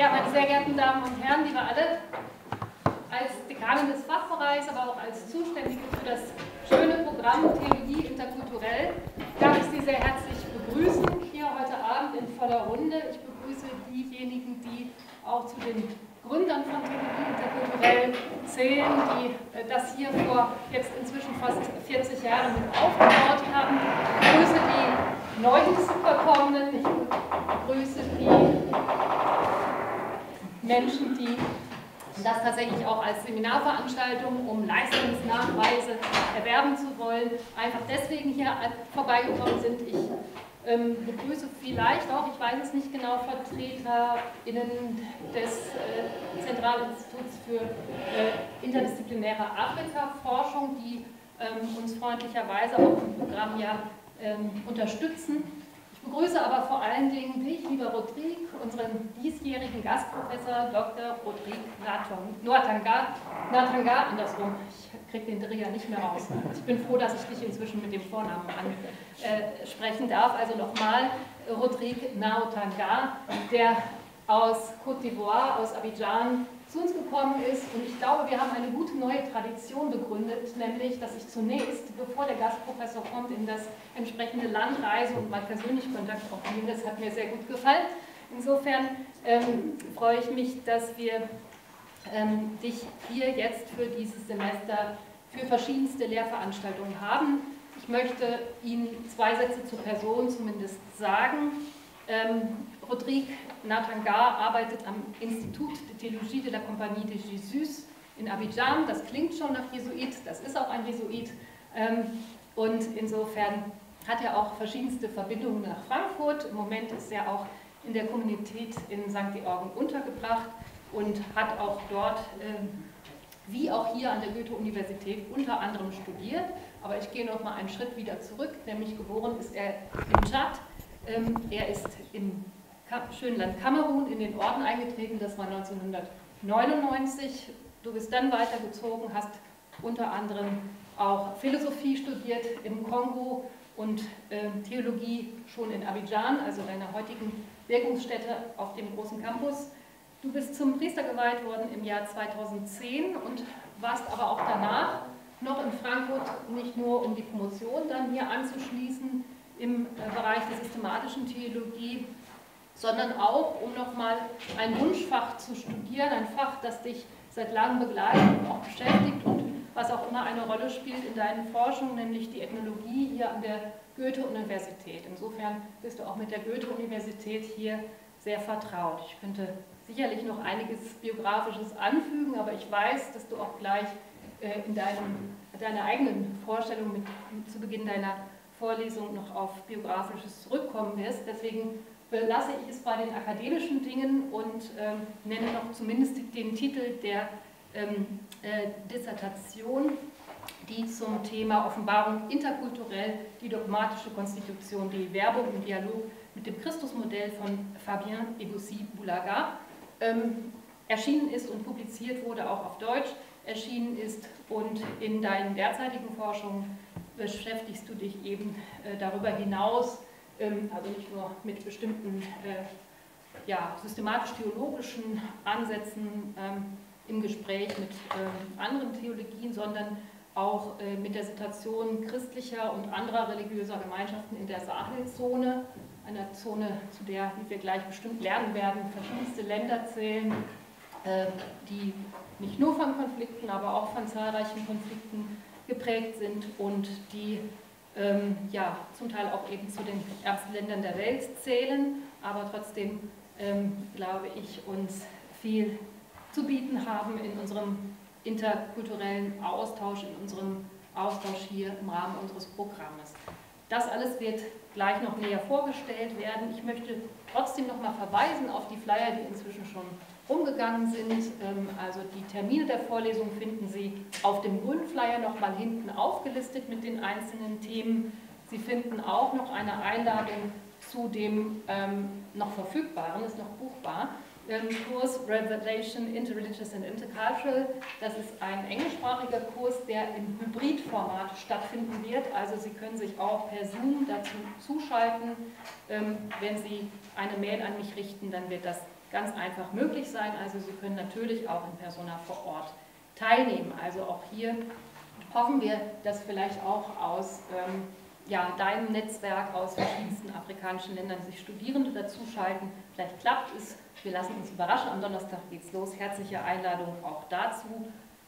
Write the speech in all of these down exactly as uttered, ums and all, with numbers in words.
Ja, meine sehr geehrten Damen und Herren, liebe alle, als Dekanin des Fachbereichs, aber auch als Zuständige für das schöne Programm Theologie Interkulturell darf ich Sie sehr herzlich begrüßen hier heute Abend in voller Runde. Ich begrüße diejenigen, die auch zu den Gründern von Theologie Interkulturell zählen, die das hier vor jetzt inzwischen fast vierzig Jahren mit aufgebaut haben. Ich begrüße die neu hinzugekommenen, ich begrüße die Menschen, die das tatsächlich auch als Seminarveranstaltung, um Leistungsnachweise erwerben zu wollen, einfach deswegen hier vorbeigekommen sind. Ich ähm, begrüße vielleicht auch, ich weiß es nicht genau, VertreterInnen des äh, Zentralinstituts für äh, interdisziplinäre Afrikaforschung, die ähm, uns freundlicherweise auch im Programm ja ähm, unterstützen. Ich begrüße aber vor allen Dingen dich, lieber Rodrigue, unseren diesjährigen Gastprofessor Doktor Rodrigue Naortangar, Naortangar, andersrum, ich kriege den Dreh ja nicht mehr raus. Ich bin froh, dass ich dich inzwischen mit dem Vornamen ansprechen darf. Also nochmal Rodrigue Naortangar, der aus Côte d'Ivoire, aus Abidjan zu uns gekommen ist. Und ich glaube, wir haben eine gute neue Tradition begründet, nämlich, dass ich zunächst, bevor der Gastprofessor kommt, in das entsprechende Land reise und mal persönlich Kontakt aufnehme. Das hat mir sehr gut gefallen. Insofern ähm, freue ich mich, dass wir ähm, dich hier jetzt für dieses Semester für verschiedenste Lehrveranstaltungen haben. Ich möchte Ihnen zwei Sätze zur Person zumindest sagen. Ähm, Rodrigue Naortangar arbeitet am Institut de Théologie de la Compagnie de Jesus in Abidjan. Das klingt schon nach Jesuit, das ist auch ein Jesuit. Und insofern hat er auch verschiedenste Verbindungen nach Frankfurt. Im Moment ist er auch in der Kommunität in Sankt Georgen untergebracht und hat auch dort, wie auch hier an der Goethe-Universität, unter anderem studiert. Aber ich gehe noch mal einen Schritt wieder zurück, nämlich geboren ist er im Tschad. Er ist im Schönland Kamerun in den Orden eingetreten, das war neunzehnhundertneunundneunzig. Du bist dann weitergezogen, hast unter anderem auch Philosophie studiert im Kongo und äh, Theologie schon in Abidjan, also deiner heutigen Wirkungsstätte auf dem großen Campus. Du bist zum Priester geweiht worden im Jahr zweitausendzehn und warst aber auch danach noch in Frankfurt, nicht nur um die Promotion dann hier anzuschließen im äh, Bereich der systematischen Theologie, sondern auch, um nochmal ein Wunschfach zu studieren, ein Fach, das dich seit langem begleitet und auch beschäftigt und was auch immer eine Rolle spielt in deinen Forschungen, nämlich die Ethnologie hier an der Goethe-Universität. Insofern bist du auch mit der Goethe-Universität hier sehr vertraut. Ich könnte sicherlich noch einiges Biografisches anfügen, aber ich weiß, dass du auch gleich in deinem, deiner eigenen Vorstellung mit, mit zu Beginn deiner Vorlesung noch auf Biografisches zurückkommen wirst. Deswegen belasse ich es bei den akademischen Dingen und ähm, nenne noch zumindest den Titel der ähm, äh, Dissertation, die zum Thema Offenbarung interkulturell, die dogmatische Konstitution, die Werbung im Dialog mit dem Christusmodell von Fabien Eboussi Boulaga ähm, erschienen ist und publiziert wurde, auch auf Deutsch erschienen ist. Und in deinen derzeitigen Forschungen beschäftigst du dich eben äh, darüber hinaus, also nicht nur mit bestimmten äh, ja, systematisch-theologischen Ansätzen ähm, im Gespräch mit ähm, anderen Theologien, sondern auch äh, mit der Situation christlicher und anderer religiöser Gemeinschaften in der Sahelzone, einer Zone, zu der, wie wir gleich bestimmt lernen werden, verschiedenste Länder zählen, äh, die nicht nur von Konflikten, aber auch von zahlreichen Konflikten geprägt sind und die Ähm, ja, zum Teil auch eben zu den ärmsten Ländern der Welt zählen, aber trotzdem, ähm, glaube ich, uns viel zu bieten haben in unserem interkulturellen Austausch, in unserem Austausch hier im Rahmen unseres Programmes. Das alles wird gleich noch näher vorgestellt werden. Ich möchte trotzdem nochmal verweisen auf die Flyer, die inzwischen schon umgegangen sind. Also die Termine der Vorlesung finden Sie auf dem grünen Flyer nochmal hinten aufgelistet mit den einzelnen Themen. Sie finden auch noch eine Einladung zu dem ähm, noch verfügbaren, ist noch buchbar, ähm, Kurs Revelation Interreligious and Intercultural. Das ist ein englischsprachiger Kurs, der im Hybridformat stattfinden wird. Also Sie können sich auch per Zoom dazu zuschalten. Ähm, wenn Sie eine Mail an mich richten, dann wird das ganz einfach möglich sein. Also Sie können natürlich auch in Persona vor Ort teilnehmen. Also auch hier hoffen wir, dass vielleicht auch aus ähm, ja, deinem Netzwerk aus verschiedensten afrikanischen Ländern sich Studierende dazuschalten. Vielleicht klappt es. Wir lassen uns überraschen. Am Donnerstag geht's los. Herzliche Einladung auch dazu.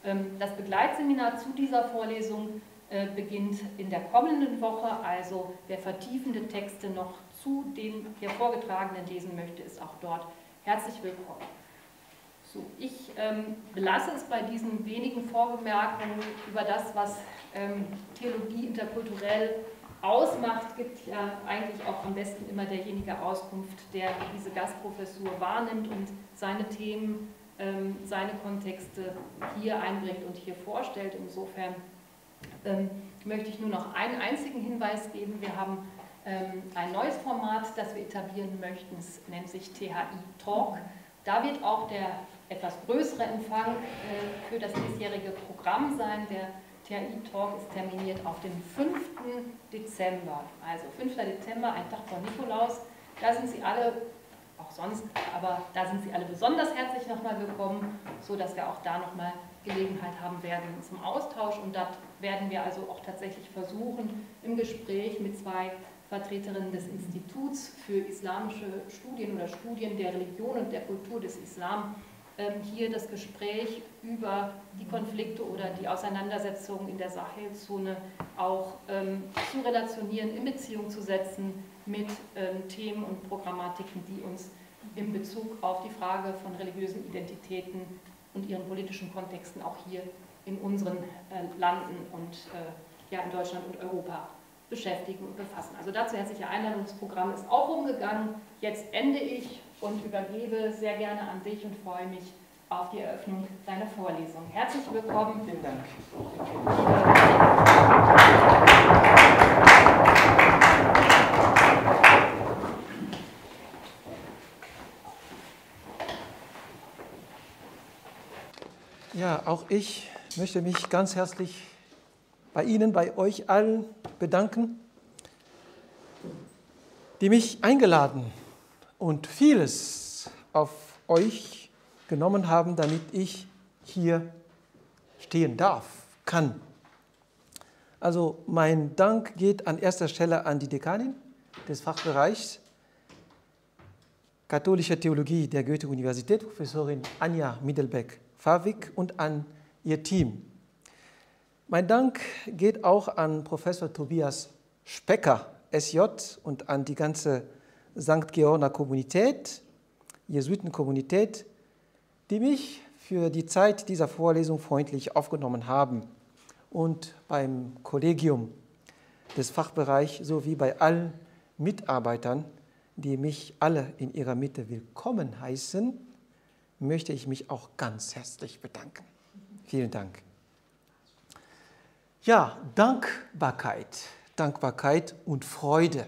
Ähm, das Begleitseminar zu dieser Vorlesung äh, beginnt in der kommenden Woche. Also wer vertiefende Texte noch zu den hier vorgetragenen lesen möchte, ist auch dort herzlich willkommen. So, ich ähm, belasse es bei diesen wenigen Vorbemerkungen über das, was ähm, Theologie interkulturell ausmacht, gibt ja eigentlich auch am besten immer derjenige Auskunft, der diese Gastprofessur wahrnimmt und seine Themen, ähm, seine Kontexte hier einbringt und hier vorstellt. Insofern ähm, möchte ich nur noch einen einzigen Hinweis geben. Wir haben ähm, ein neues Format, das wir etablieren möchten. Es nennt sich T H I Talk. Da wird auch der etwas größere Empfang äh, für das diesjährige Programm sein. Der T H I-Talk ist terminiert auf den fünften Dezember. Also fünfter Dezember, ein Tag vor Nikolaus. Da sind Sie alle, auch sonst, aber da sind Sie alle besonders herzlich nochmal willkommen, sodass wir auch da nochmal Gelegenheit haben werden zum Austausch. Und da werden wir also auch tatsächlich versuchen, im Gespräch mit zwei Vertreterinnen des Instituts für islamische Studien oder Studien der Religion und der Kultur des Islam, hier das Gespräch über die Konflikte oder die Auseinandersetzungen in der Sahelzone auch ähm, zu relationieren, in Beziehung zu setzen mit ähm, Themen und Programmatiken, die uns in Bezug auf die Frage von religiösen Identitäten und ihren politischen Kontexten auch hier in unseren äh, Landen und äh, ja, in Deutschland und Europa beschäftigen und befassen. Also dazu herzliche Einladung, das Programm ist auch umgegangen. Jetzt ende ich und übergebe sehr gerne an dich und freue mich auf die Eröffnung deiner Vorlesung. Herzlich willkommen. Vielen Dank. Ja, auch ich möchte mich ganz herzlich bei Ihnen, bei euch allen bedanken, die mich eingeladen und vieles auf euch genommen haben, damit ich hier stehen darf, kann. Also mein Dank geht an erster Stelle an die Dekanin des Fachbereichs Katholische Theologie der Goethe-Universität, Professorin Anja Middelbeck-Varwick, und an ihr Team. Mein Dank geht auch an Professor Tobias Specker, S J, und an die ganze Sankt Georgener Kommunität, Jesuitenkommunität, die mich für die Zeit dieser Vorlesung freundlich aufgenommen haben, und beim Kollegium des Fachbereichs sowie bei allen Mitarbeitern, die mich alle in ihrer Mitte willkommen heißen, möchte ich mich auch ganz herzlich bedanken. Vielen Dank. Ja, Dankbarkeit, Dankbarkeit und Freude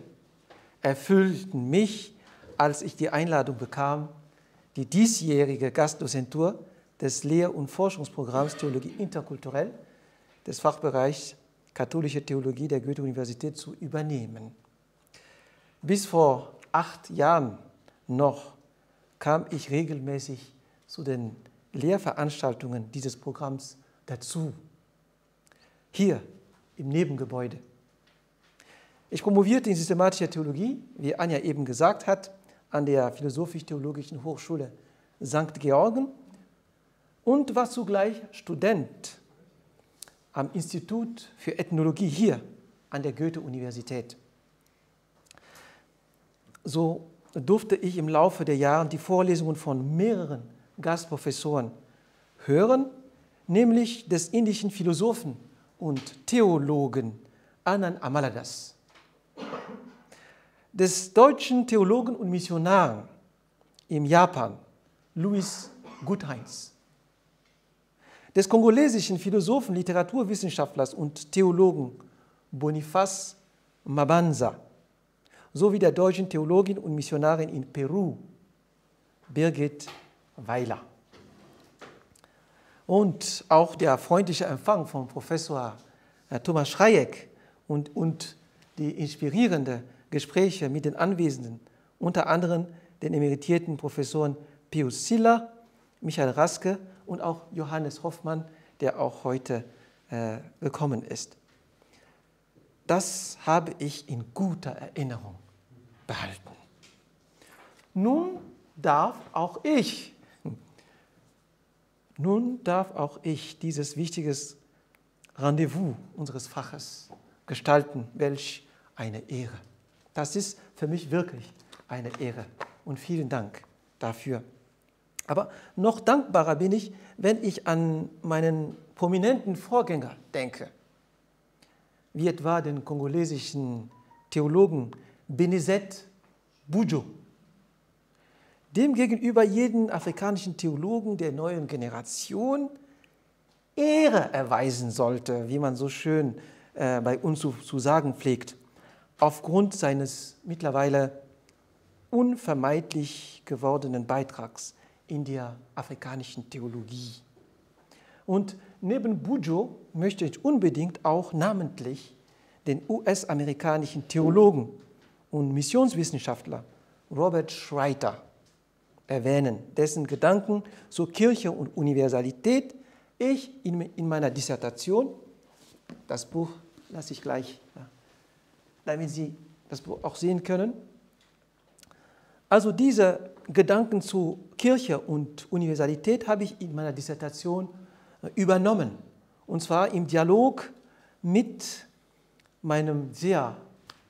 erfüllten mich, als ich die Einladung bekam, die diesjährige Gastdozentur des Lehr- und Forschungsprogramms Theologie Interkulturell des Fachbereichs Katholische Theologie der Goethe-Universität zu übernehmen. Bis vor acht Jahren noch kam ich regelmäßig zu den Lehrveranstaltungen dieses Programms dazu. Hier im Nebengebäude. Ich promovierte in systematischer Theologie, wie Anja eben gesagt hat, an der Philosophisch-Theologischen Hochschule Sankt Georgen und war zugleich Student am Institut für Ethnologie hier an der Goethe-Universität. So durfte ich im Laufe der Jahre die Vorlesungen von mehreren Gastprofessoren hören, nämlich des indischen Philosophen und Theologen Anand Amaladoss, des deutschen Theologen und Missionaren in Japan Louis Gutheinz, des kongolesischen Philosophen, Literaturwissenschaftlers und Theologen Boniface Mabanza sowie der deutschen Theologin und Missionarin in Peru Birgit Weiler. Und auch der freundliche Empfang von Professor Thomas Schreieck und, und die inspirierenden Gespräche mit den Anwesenden, unter anderem den emeritierten Professoren Pius Siller, Michael Raske und auch Johannes Hoffmann, der auch heute äh, gekommen ist. Das habe ich in guter Erinnerung behalten. Nun darf auch ich, nun darf auch ich dieses wichtige Rendezvous unseres Faches gestalten. Welch eine Ehre. Das ist für mich wirklich eine Ehre und vielen Dank dafür. Aber noch dankbarer bin ich, wenn ich an meinen prominenten Vorgänger denke, wie etwa den kongolesischen Theologen Benezet Bujo, demgegenüber jeden afrikanischen Theologen der neuen Generation Ehre erweisen sollte, wie man so schön äh, bei uns zu, zu sagen pflegt, aufgrund seines mittlerweile unvermeidlich gewordenen Beitrags in der afrikanischen Theologie. Und neben Bujo möchte ich unbedingt auch namentlich den U S-amerikanischen Theologen und Missionswissenschaftler Robert Schreiter erwähnen, dessen Gedanken zur Kirche und Universalität ich in meiner Dissertation, das Buch lasse ich gleich, damit Sie das Buch auch sehen können, also diese Gedanken zu Kirche und Universalität habe ich in meiner Dissertation übernommen, und zwar im Dialog mit meinem sehr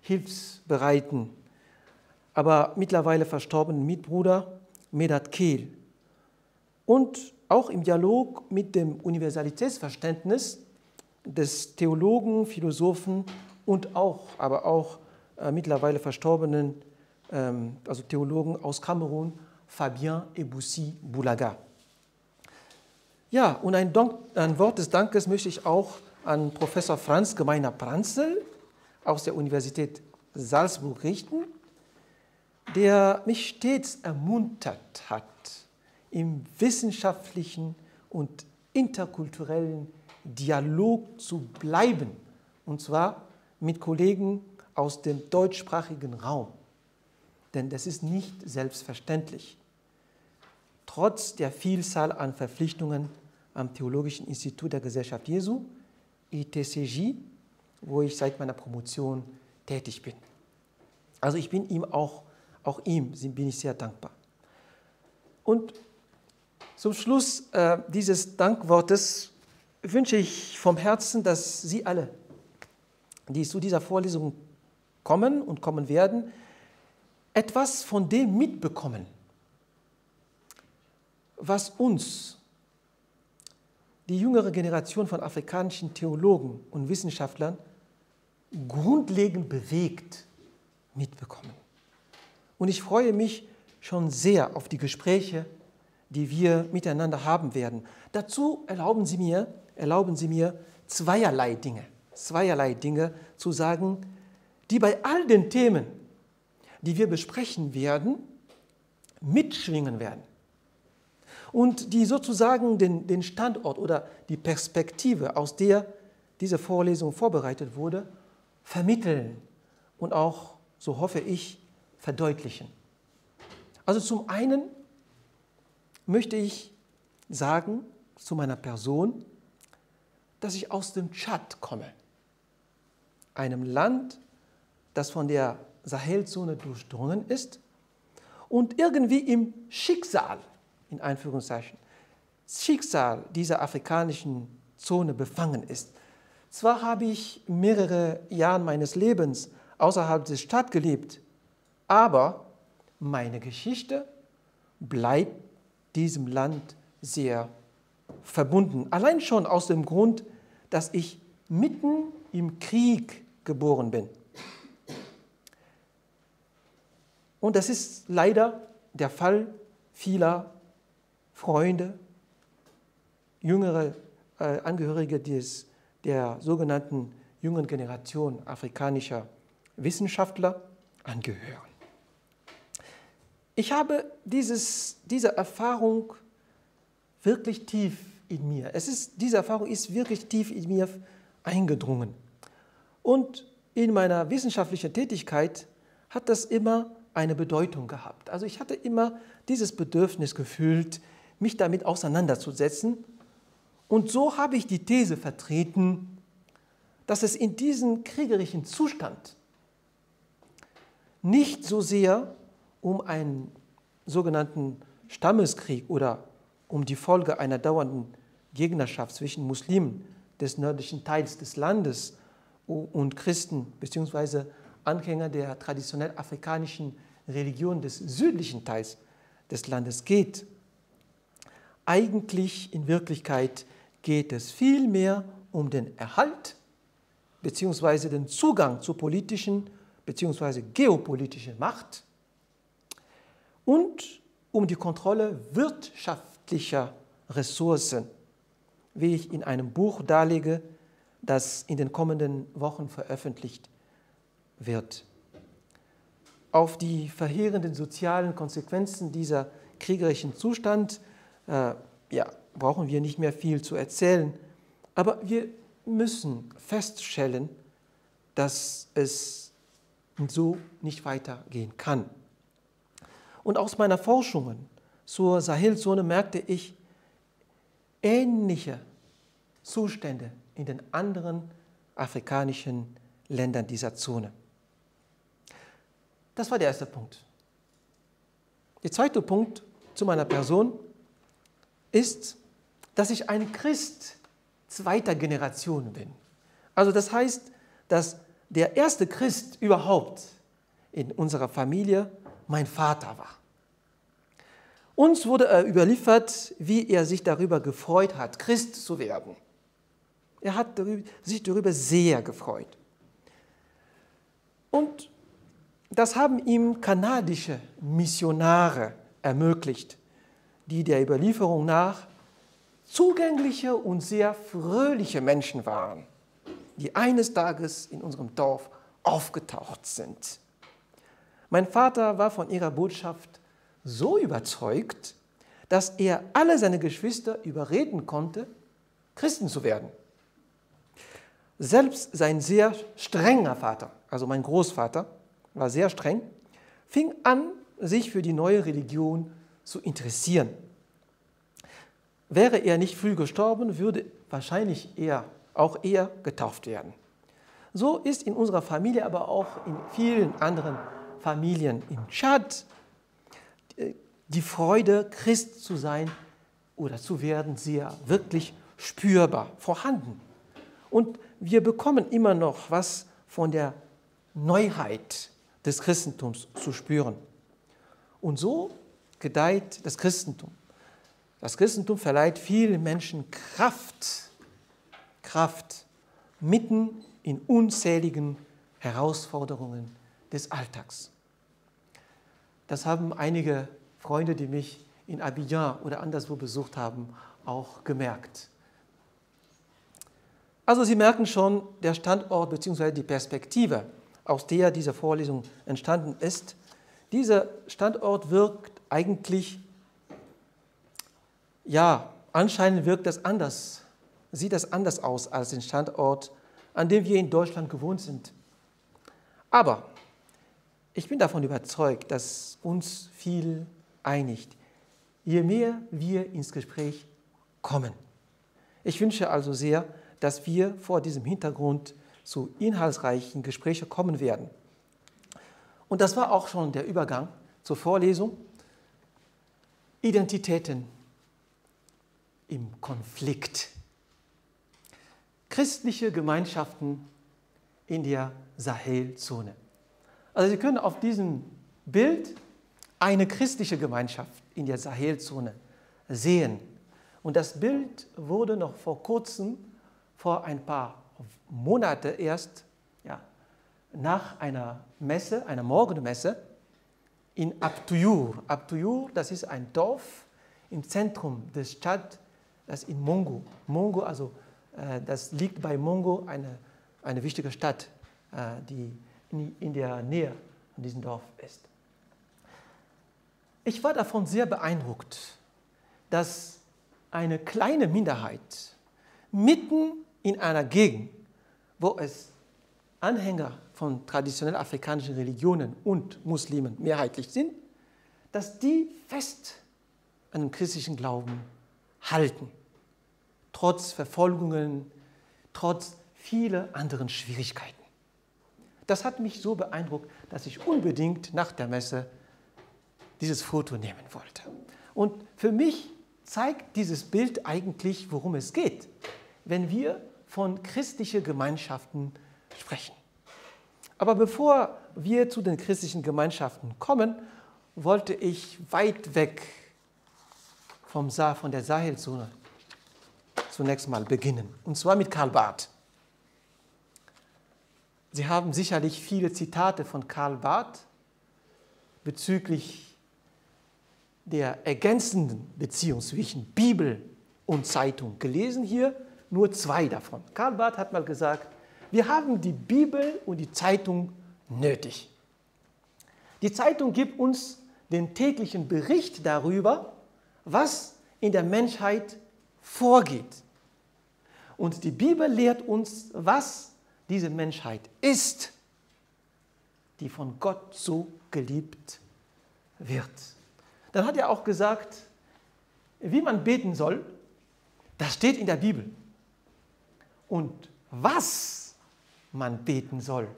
hilfsbereiten, aber mittlerweile verstorbenen Mitbruder Medat Kehl und auch im Dialog mit dem Universalitätsverständnis des Theologen, Philosophen und auch, aber auch äh, mittlerweile verstorbenen ähm, also Theologen aus Kamerun, Fabien Eboussi Boulaga. Ja, und ein, Dank, ein Wort des Dankes möchte ich auch an Professor Franz Gemeiner-Pranzel aus der Universität Salzburg richten, der mich stets ermuntert hat, im wissenschaftlichen und interkulturellen Dialog zu bleiben, und zwar mit Kollegen aus dem deutschsprachigen Raum. Denn das ist nicht selbstverständlich. Trotz der Vielzahl an Verpflichtungen am Theologischen Institut der Gesellschaft Jesu, I T C J, wo ich seit meiner Promotion tätig bin. Also ich bin ihm auch, auch ihm bin ich sehr dankbar. Und zum Schluss äh, dieses Dankwortes wünsche ich vom Herzen, dass Sie alle, die zu dieser Vorlesung kommen und kommen werden, etwas von dem mitbekommen, was uns, die jüngere Generation von afrikanischen Theologen und Wissenschaftlern, grundlegend bewegt, mitbekommen. Und ich freue mich schon sehr auf die Gespräche, die wir miteinander haben werden. Dazu erlauben Sie mir, erlauben Sie mir zweierlei Dinge, zweierlei Dinge zu sagen, die bei all den Themen, die wir besprechen werden, mitschwingen werden und die sozusagen den, den Standort oder die Perspektive, aus der diese Vorlesung vorbereitet wurde, vermitteln und auch, so hoffe ich, verdeutlichen. Also zum einen möchte ich sagen zu meiner Person, dass ich aus dem Tschad komme, einem Land, das von der Sahelzone durchdrungen ist und irgendwie im Schicksal, in Anführungszeichen, Schicksal dieser afrikanischen Zone befangen ist. Zwar habe ich mehrere Jahre meines Lebens außerhalb des Tschad gelebt, aber meine Geschichte bleibt diesem Land sehr verbunden. Allein schon aus dem Grund, dass ich mitten im Krieg geboren bin. Und das ist leider der Fall vieler Freunde, jüngere äh, Angehörige des, der sogenannten jungen Generation afrikanischer Wissenschaftler angehören. Ich habe dieses, diese Erfahrung wirklich tief in mir. Es ist, diese Erfahrung ist wirklich tief in mir eingedrungen. Und in meiner wissenschaftlichen Tätigkeit hat das immer eine Bedeutung gehabt. Also ich hatte immer dieses Bedürfnis gefühlt, mich damit auseinanderzusetzen. Und so habe ich die These vertreten, dass es in diesem kriegerischen Zustand nicht so sehr um einen sogenannten Stammeskrieg oder um die Folge einer dauernden Gegnerschaft zwischen Muslimen des nördlichen Teils des Landes und Christen bzw. Anhänger der traditionell afrikanischen Religion des südlichen Teils des Landes geht. Eigentlich in Wirklichkeit geht es vielmehr um den Erhalt bzw. den Zugang zur politischen bzw. geopolitischen Macht und um die Kontrolle wirtschaftlicher Ressourcen, wie ich in einem Buch darlege, das in den kommenden Wochen veröffentlicht wird. Auf die verheerenden sozialen Konsequenzen dieser kriegerischen Zustand äh, ja, brauchen wir nicht mehr viel zu erzählen, aber wir müssen feststellen, dass es so nicht weitergehen kann. Und aus meiner Forschungen zur Sahelzone merkte ich ähnliche Zustände in den anderen afrikanischen Ländern dieser Zone. Das war der erste Punkt. Der zweite Punkt zu meiner Person ist, dass ich ein Christ zweiter Generation bin. Also das heißt, dass der erste Christ überhaupt in unserer Familie mein Vater war. Uns wurde er überliefert, wie er sich darüber gefreut hat, Christ zu werden. Er hat sich darüber sehr gefreut. Und das haben ihm kanadische Missionare ermöglicht, die der Überlieferung nach zugängliche und sehr fröhliche Menschen waren, die eines Tages in unserem Dorf aufgetaucht sind. Mein Vater war von ihrer Botschaft so überzeugt, dass er alle seine Geschwister überreden konnte, Christen zu werden. Selbst sein sehr strenger Vater, also mein Großvater, war sehr streng, fing an, sich für die neue Religion zu interessieren. Wäre er nicht früh gestorben, würde wahrscheinlich er, auch er getauft werden. So ist in unserer Familie, aber auch in vielen anderen Familien in Tschad die Freude, Christ zu sein oder zu werden, sehr wirklich spürbar vorhanden. Und wir bekommen immer noch was von der Neuheit des Christentums zu spüren. Und so gedeiht das Christentum. Das Christentum verleiht vielen Menschen Kraft, Kraft mitten in unzähligen Herausforderungen des Alltags. Das haben einige Freunde, die mich in Abidjan oder anderswo besucht haben, auch gemerkt. Also Sie merken schon, der Standort bzw. die Perspektive, aus der diese Vorlesung entstanden ist, dieser Standort wirkt eigentlich, ja, anscheinend wirkt das anders, sieht das anders aus als den Standort, an dem wir in Deutschland gewohnt sind. Aber ich bin davon überzeugt, dass uns viel einigt, je mehr wir ins Gespräch kommen. Ich wünsche also sehr, dass wir vor diesem Hintergrund zu inhaltsreichen Gesprächen kommen werden. Und das war auch schon der Übergang zur Vorlesung. Identitäten im Konflikt. Christliche Gemeinschaften in der Sahelzone. Also Sie können auf diesem Bild eine christliche Gemeinschaft in der Sahelzone sehen. Und das Bild wurde noch vor kurzem, vor ein paar Monate erst, ja, nach einer Messe, einer Morgenmesse in Abtuyur. Abtuyur, das ist ein Dorf im Zentrum des Tschad, das in Mongo. Mongo, also äh, das liegt bei Mongo, eine, eine wichtige Stadt, äh, die in, in der Nähe von diesem Dorf ist. Ich war davon sehr beeindruckt, dass eine kleine Minderheit mitten in einer Gegend, wo es Anhänger von traditionell afrikanischen Religionen und Muslimen mehrheitlich sind, dass die fest an dem christlichen Glauben halten, trotz Verfolgungen, trotz vieler anderen Schwierigkeiten. Das hat mich so beeindruckt, dass ich unbedingt nach der Messe dieses Foto nehmen wollte. Und für mich zeigt dieses Bild eigentlich, worum es geht, wenn wir von christlichen Gemeinschaften sprechen. Aber bevor wir zu den christlichen Gemeinschaften kommen, wollte ich weit weg vom Sa von der Sahelzone zunächst mal beginnen, und zwar mit Karl Barth. Sie haben sicherlich viele Zitate von Karl Barth bezüglich der ergänzenden Beziehung zwischen Bibel und Zeitung gelesen, hier nur zwei davon. Karl Barth hat mal gesagt, wir haben die Bibel und die Zeitung nötig. Die Zeitung gibt uns den täglichen Bericht darüber, was in der Menschheit vorgeht. Und die Bibel lehrt uns, was diese Menschheit ist, die von Gott so geliebt wird. Dann hat er auch gesagt, wie man beten soll, das steht in der Bibel. Und was man beten soll,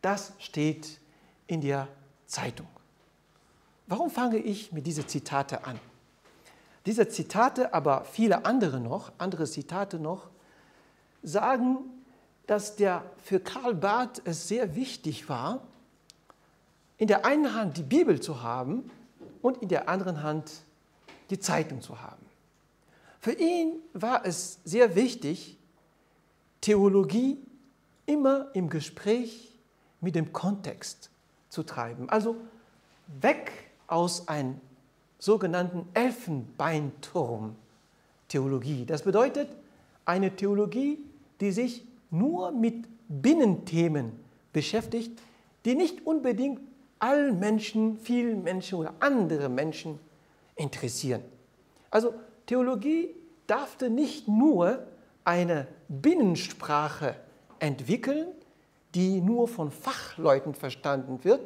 das steht in der Zeitung. Warum fange ich mit diesen Zitate an? Diese Zitate, aber viele andere noch, andere Zitate noch, sagen, dass der für Karl Barth es sehr wichtig war, in der einen Hand die Bibel zu haben und in der anderen Hand die Zeitung zu haben. Für ihn war es sehr wichtig, Theologie immer im Gespräch mit dem Kontext zu treiben. Also weg aus einem sogenannten Elfenbeinturm-Theologie. Das bedeutet eine Theologie, die sich nur mit Binnenthemen beschäftigt, die nicht unbedingt all Menschen, viele Menschen oder andere Menschen interessieren. Also Theologie darf nicht nur eine Binnensprache entwickeln, die nur von Fachleuten verstanden wird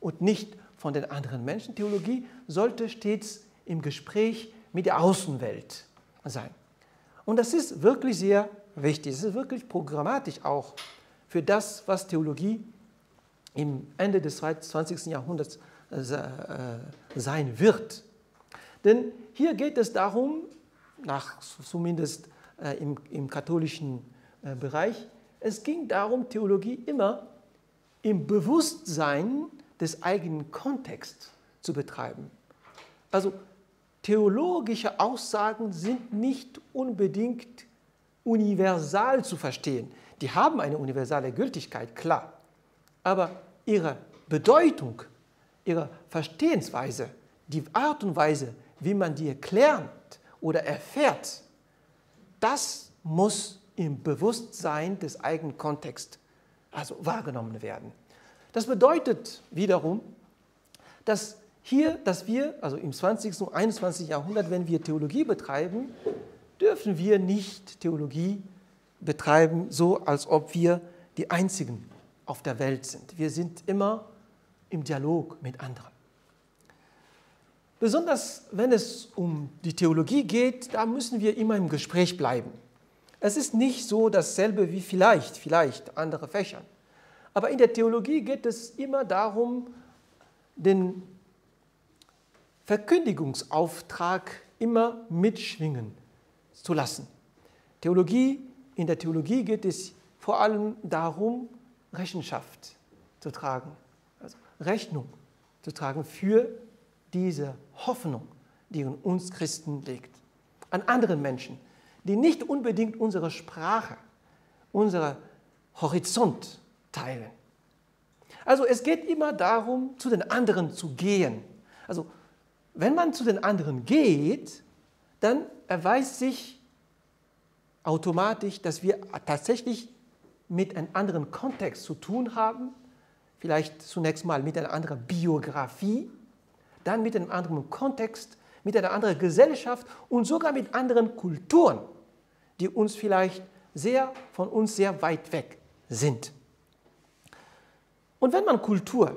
und nicht von den anderen Menschen. Theologie sollte stets im Gespräch mit der Außenwelt sein. Und das ist wirklich sehr wichtig. Es ist wirklich programmatisch auch für das, was Theologie im Ende des zwanzigsten Jahrhunderts sein wird. Denn hier geht es darum, nach, zumindest äh, im, im katholischen äh, Bereich, es ging darum, Theologie immer im Bewusstsein des eigenen Kontexts zu betreiben. Also theologische Aussagen sind nicht unbedingt universal zu verstehen. Die haben eine universale Gültigkeit, klar. Aber ihre Bedeutung, ihre Verstehensweise, die Art und Weise, wie man die erklärt oder erfährt, das muss im Bewusstsein des eigenen Kontexts also wahrgenommen werden. Das bedeutet wiederum, dass hier, dass wir, also im zwanzigsten und einundzwanzigsten Jahrhundert, wenn wir Theologie betreiben, dürfen wir nicht Theologie betreiben, so als ob wir die Einzigen auf der Welt sind. Wir sind immer im Dialog mit anderen. Besonders wenn es um die Theologie geht, da müssen wir immer im Gespräch bleiben. Es ist nicht so dasselbe wie vielleicht, vielleicht andere Fächer. Aber in der Theologie geht es immer darum, den Verkündigungsauftrag immer mitschwingen zu lassen. Theologie, in der Theologie geht es vor allem darum, Rechenschaft zu tragen, also Rechnung zu tragen für diese Hoffnung, die in uns Christen liegt, an anderen Menschen, die nicht unbedingt unsere Sprache, unseren Horizont teilen. Also es geht immer darum, zu den anderen zu gehen. Also wenn man zu den anderen geht, dann erweist sich automatisch, dass wir tatsächlich mit einem anderen Kontext zu tun haben, vielleicht zunächst mal mit einer anderen Biografie, dann mit einem anderen Kontext, mit einer anderen Gesellschaft und sogar mit anderen Kulturen, die uns vielleicht sehr, von uns sehr weit weg sind. Und wenn man Kultur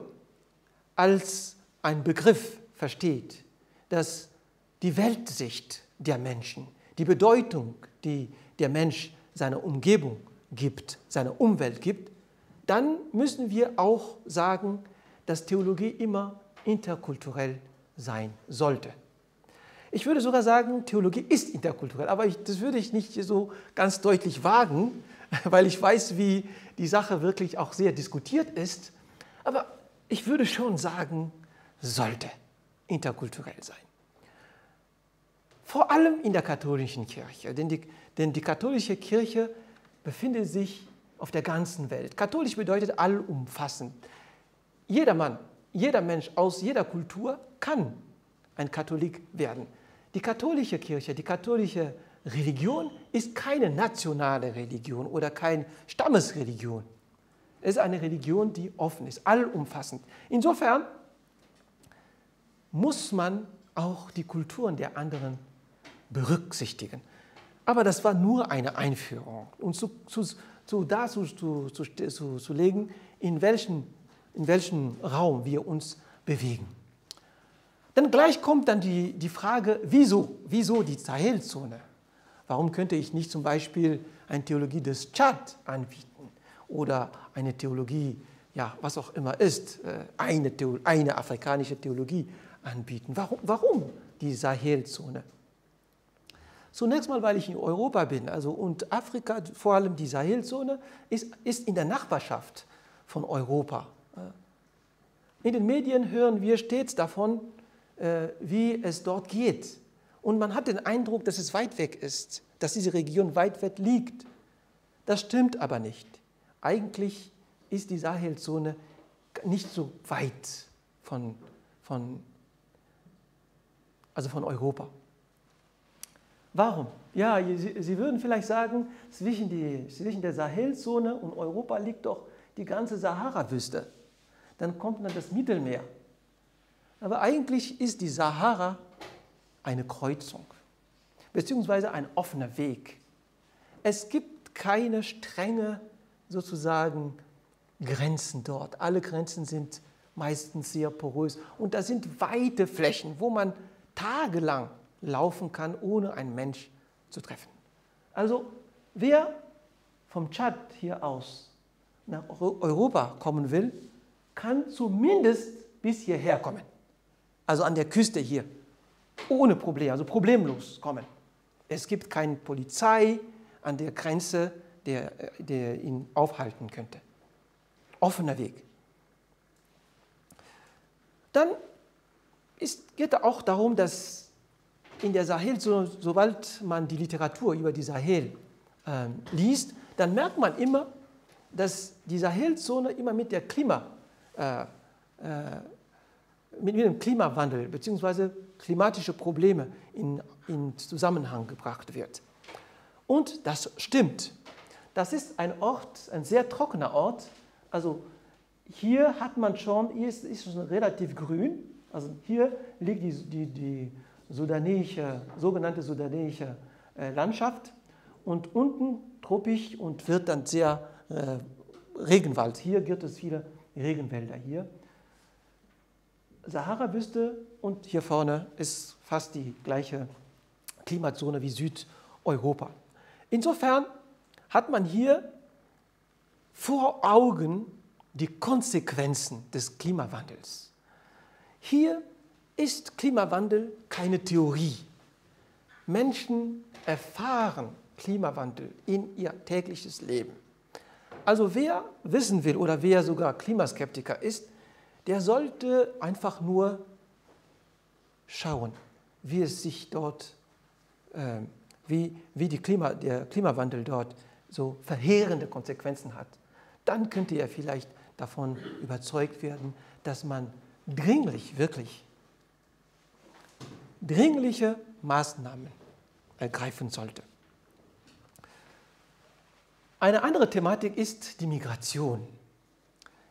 als ein Begriff versteht, dass die Weltsicht der Menschen, die Bedeutung, die der Mensch seiner Umgebung gibt, seiner Umwelt gibt, dann müssen wir auch sagen, dass Theologie immer interkulturell sein sollte. Ich würde sogar sagen, Theologie ist interkulturell, aber ich, das würde ich nicht so ganz deutlich wagen, weil ich weiß, wie die Sache wirklich auch sehr diskutiert ist. Aber ich würde schon sagen, sollte interkulturell sein. Vor allem in der katholischen Kirche, denn die, denn die katholische Kirche befindet sich auf der ganzen Welt. Katholisch bedeutet allumfassend. Jeder Mann, jeder Mensch aus jeder Kultur kann ein Katholik werden. Die katholische Kirche, die katholische Religion ist keine nationale Religion oder keine Stammesreligion. Es ist eine Religion, die offen ist, allumfassend. Insofern muss man auch die Kulturen der anderen berücksichtigen. Aber das war nur eine Einführung, um zu, zu, zu, dazu zu, zu, zu, zu legen, in welchen, in welchen Raum wir uns bewegen. Dann gleich kommt dann die, die Frage, wieso? Wieso die Sahelzone? Warum könnte ich nicht zum Beispiel eine Theologie des Tschad anbieten oder eine Theologie, ja, was auch immer ist, eine, Theolo eine afrikanische Theologie anbieten? Warum, warum die Sahelzone? Zunächst mal, weil ich in Europa bin, also und Afrika, vor allem die Sahelzone, ist, ist in der Nachbarschaft von Europa. In den Medien hören wir stets davon, wie es dort geht. Und man hat den Eindruck, dass es weit weg ist, dass diese Region weit weg liegt. Das stimmt aber nicht. Eigentlich ist die Sahelzone nicht so weit von, von, also von Europa. Warum? Ja, Sie, Sie würden vielleicht sagen, zwischen, die, zwischen der Sahelzone und Europa liegt doch die ganze Sahara-Wüste. Dann kommt dann das Mittelmeer. Aber eigentlich ist die Sahara eine Kreuzung, beziehungsweise ein offener Weg. Es gibt keine strenge, sozusagen, Grenzen dort. Alle Grenzen sind meistens sehr porös. Und da sind weite Flächen, wo man tagelang laufen kann, ohne einen Mensch zu treffen. Also wer vom Tschad hier aus nach Europa kommen will, kann zumindest bis hierher kommen. Also an der Küste hier, ohne Problem, also problemlos kommen. Es gibt keine Polizei an der Grenze, der, der ihn aufhalten könnte. Offener Weg. Dann ist, geht es auch darum, dass in der Sahel, so, sobald man die Literatur über die Sahel ähm, liest, dann merkt man immer, dass die Sahelzone immer mit, der Klima, äh, äh, mit, mit dem Klimawandel bzw. klimatische Probleme in, in Zusammenhang gebracht wird. Und das stimmt. Das ist ein Ort, ein sehr trockener Ort. Also hier hat man schon, hier ist es relativ grün. Also hier liegt die, die, die sudanische, sogenannte sudanische äh, Landschaft und unten tropisch und wird dann sehr äh, Regenwald. Hier gibt es viele Regenwälder hier. Sahara-Wüste und hier vorne ist fast die gleiche Klimazone wie Südeuropa. Insofern hat man hier vor Augen die Konsequenzen des Klimawandels. Hier ist Klimawandel keine Theorie. Menschen erfahren Klimawandel in ihr tägliches Leben. Also wer wissen will oder wer sogar Klimaskeptiker ist, der sollte einfach nur schauen, wie es sich dort, äh, wie, wie die Klima, der Klimawandel dort so verheerende Konsequenzen hat. Dann könnte er vielleicht davon überzeugt werden, dass man dringlich, wirklich dringliche Maßnahmen ergreifen sollte. Eine andere Thematik ist die Migration.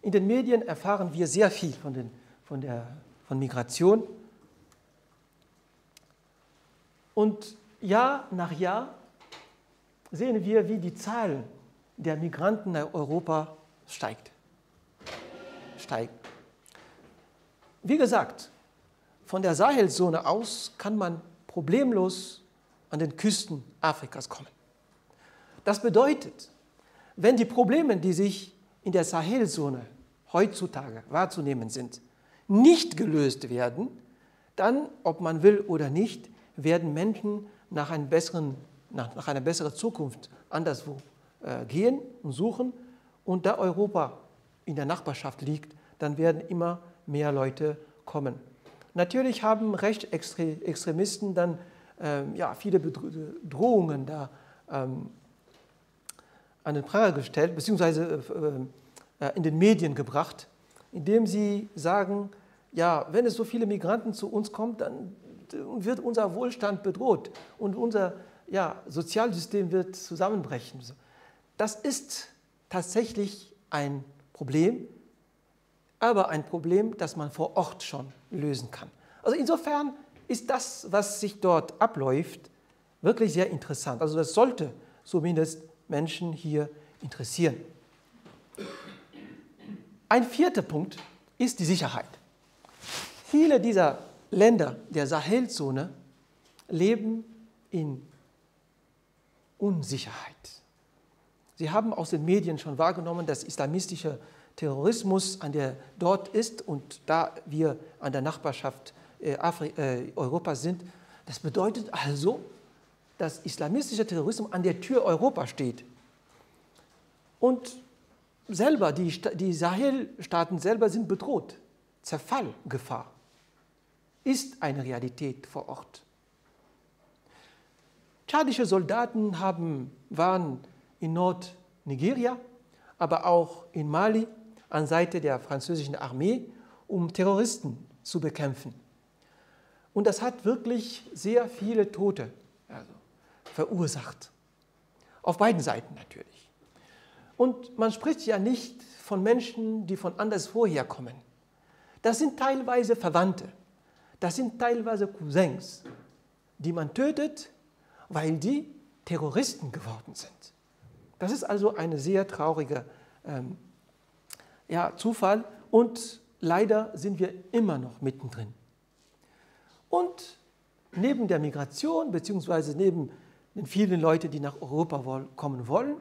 In den Medien erfahren wir sehr viel von, den, von, der, von Migration. Und Jahr nach Jahr sehen wir, wie die Zahl der Migranten nach Europa steigt. steigen. Wie gesagt, von der Sahelzone aus kann man problemlos an den Küsten Afrikas kommen. Das bedeutet, wenn die Probleme, die sich in der Sahelzone heutzutage wahrzunehmen sind, nicht gelöst werden, dann, ob man will oder nicht, werden Menschen nach, einem besseren, nach, nach einer besseren Zukunft anderswo äh, gehen und suchen. Und da Europa in der Nachbarschaft liegt, dann werden immer mehr Leute kommen. Natürlich haben Rechtsextremisten dann ähm, ja, viele Bedrohungen da ähm, an den Pranger gestellt, beziehungsweise äh, äh, in den Medien gebracht, indem sie sagen, ja, wenn es so viele Migranten zu uns kommt, dann wird unser Wohlstand bedroht und unser ja, Sozialsystem wird zusammenbrechen. Das ist tatsächlich ein Problem, aber ein Problem, das man vor Ort schon lösen kann. Also insofern ist das, was sich dort abläuft, wirklich sehr interessant. Also das sollte zumindest Menschen hier interessieren. Ein vierter Punkt ist die Sicherheit. Viele dieser Länder der Sahelzone leben in Unsicherheit. Sie haben aus den Medien schon wahrgenommen, dass islamistischer Terrorismus an der dort ist, und da wir an der Nachbarschaft äh, Afri- äh, Europas sind, das bedeutet also, dass islamistischer Terrorismus an der Tür Europas steht. Und selber, die, die Sahelstaaten selber sind bedroht. Zerfallgefahr ist eine Realität vor Ort. Tschadische Soldaten haben, waren in Nordnigeria, aber auch in Mali an Seite der französischen Armee, um Terroristen zu bekämpfen. Und das hat wirklich sehr viele Tote also, verursacht. Auf beiden Seiten natürlich. Und man spricht ja nicht von Menschen, die von anderswo herkommen. Das sind teilweise Verwandte, das sind teilweise Cousins, die man tötet, weil die Terroristen geworden sind. Das ist also ein sehr trauriger ähm, ja, Zufall, und leider sind wir immer noch mittendrin. Und neben der Migration bzw. neben den vielen Leuten, die nach Europa woll- kommen wollen,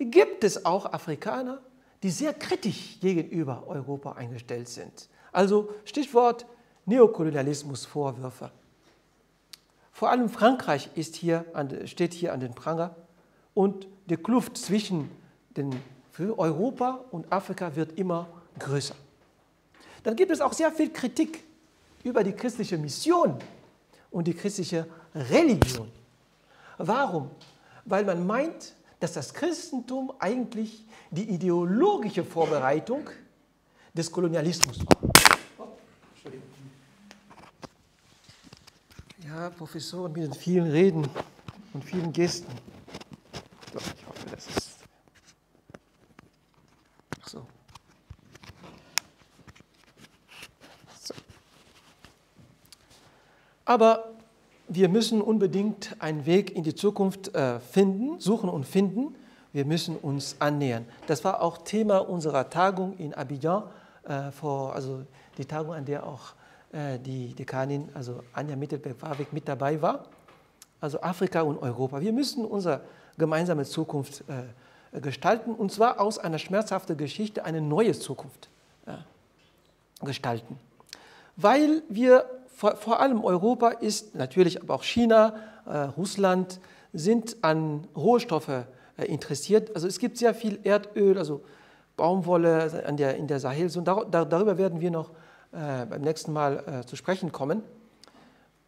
gibt es auch Afrikaner, die sehr kritisch gegenüber Europa eingestellt sind. Also Stichwort Neokolonialismusvorwürfe. Vor allem Frankreich ist hier an, steht hier an den Pranger, und die Kluft zwischen den, für Europa und Afrika wird immer größer. Dann gibt es auch sehr viel Kritik über die christliche Mission und die christliche Religion. Warum? Weil man meint, dass das Christentum eigentlich die ideologische Vorbereitung des Kolonialismus war. Oh, Entschuldigung. Ja, Professoren mit den vielen Reden und vielen Gesten. So, ich hoffe, das ist. Ach so. so. Aber wir müssen unbedingt einen Weg in die Zukunft finden, suchen und finden. Wir müssen uns annähern. Das war auch Thema unserer Tagung in Abidjan, also die Tagung, an der auch die Dekanin, also Anja Middelbeck-Varwick, mit dabei war. Also Afrika und Europa. Wir müssen unsere gemeinsame Zukunft gestalten, und zwar aus einer schmerzhaften Geschichte eine neue Zukunft gestalten. Weil wir vor allem Europa ist, natürlich aber auch China, äh, Russland, sind an Rohstoffe äh, interessiert. Also es gibt sehr viel Erdöl, also Baumwolle an der, in der Sahelzone. Dar, dar, darüber werden wir noch äh, beim nächsten Mal äh, zu sprechen kommen.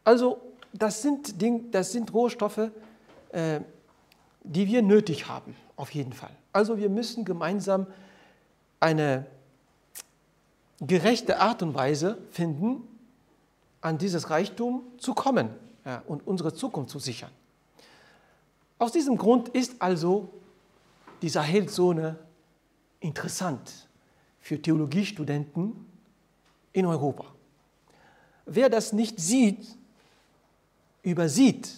Also das sind, Ding, das sind Rohstoffe, äh, die wir nötig haben, auf jeden Fall. Also wir müssen gemeinsam eine gerechte Art und Weise finden, an dieses Reichtum zu kommen ja, und unsere Zukunft zu sichern. Aus diesem Grund ist also die Sahelzone interessant für Theologiestudenten in Europa. Wer das nicht sieht, übersieht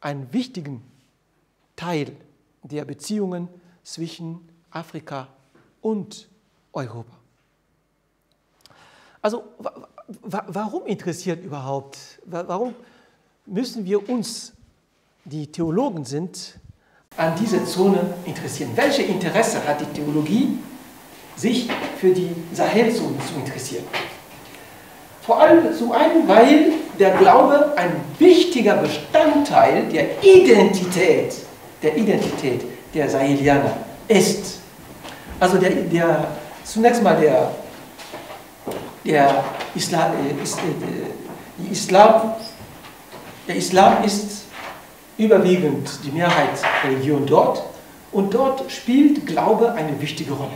einen wichtigen Teil der Beziehungen zwischen Afrika und Europa. Also warum interessiert überhaupt, warum müssen wir uns, die Theologen sind, an diese Zone interessieren? Welche Interesse hat die Theologie, sich für die Sahelzone zu interessieren? Vor allem zum einen, weil der Glaube ein wichtiger Bestandteil der Identität, der Identität der Sahelianer ist. Also der, der, zunächst mal der, der Islam, äh, Islam, der Islam ist überwiegend die Mehrheitsreligion dort, und dort spielt Glaube eine wichtige Rolle.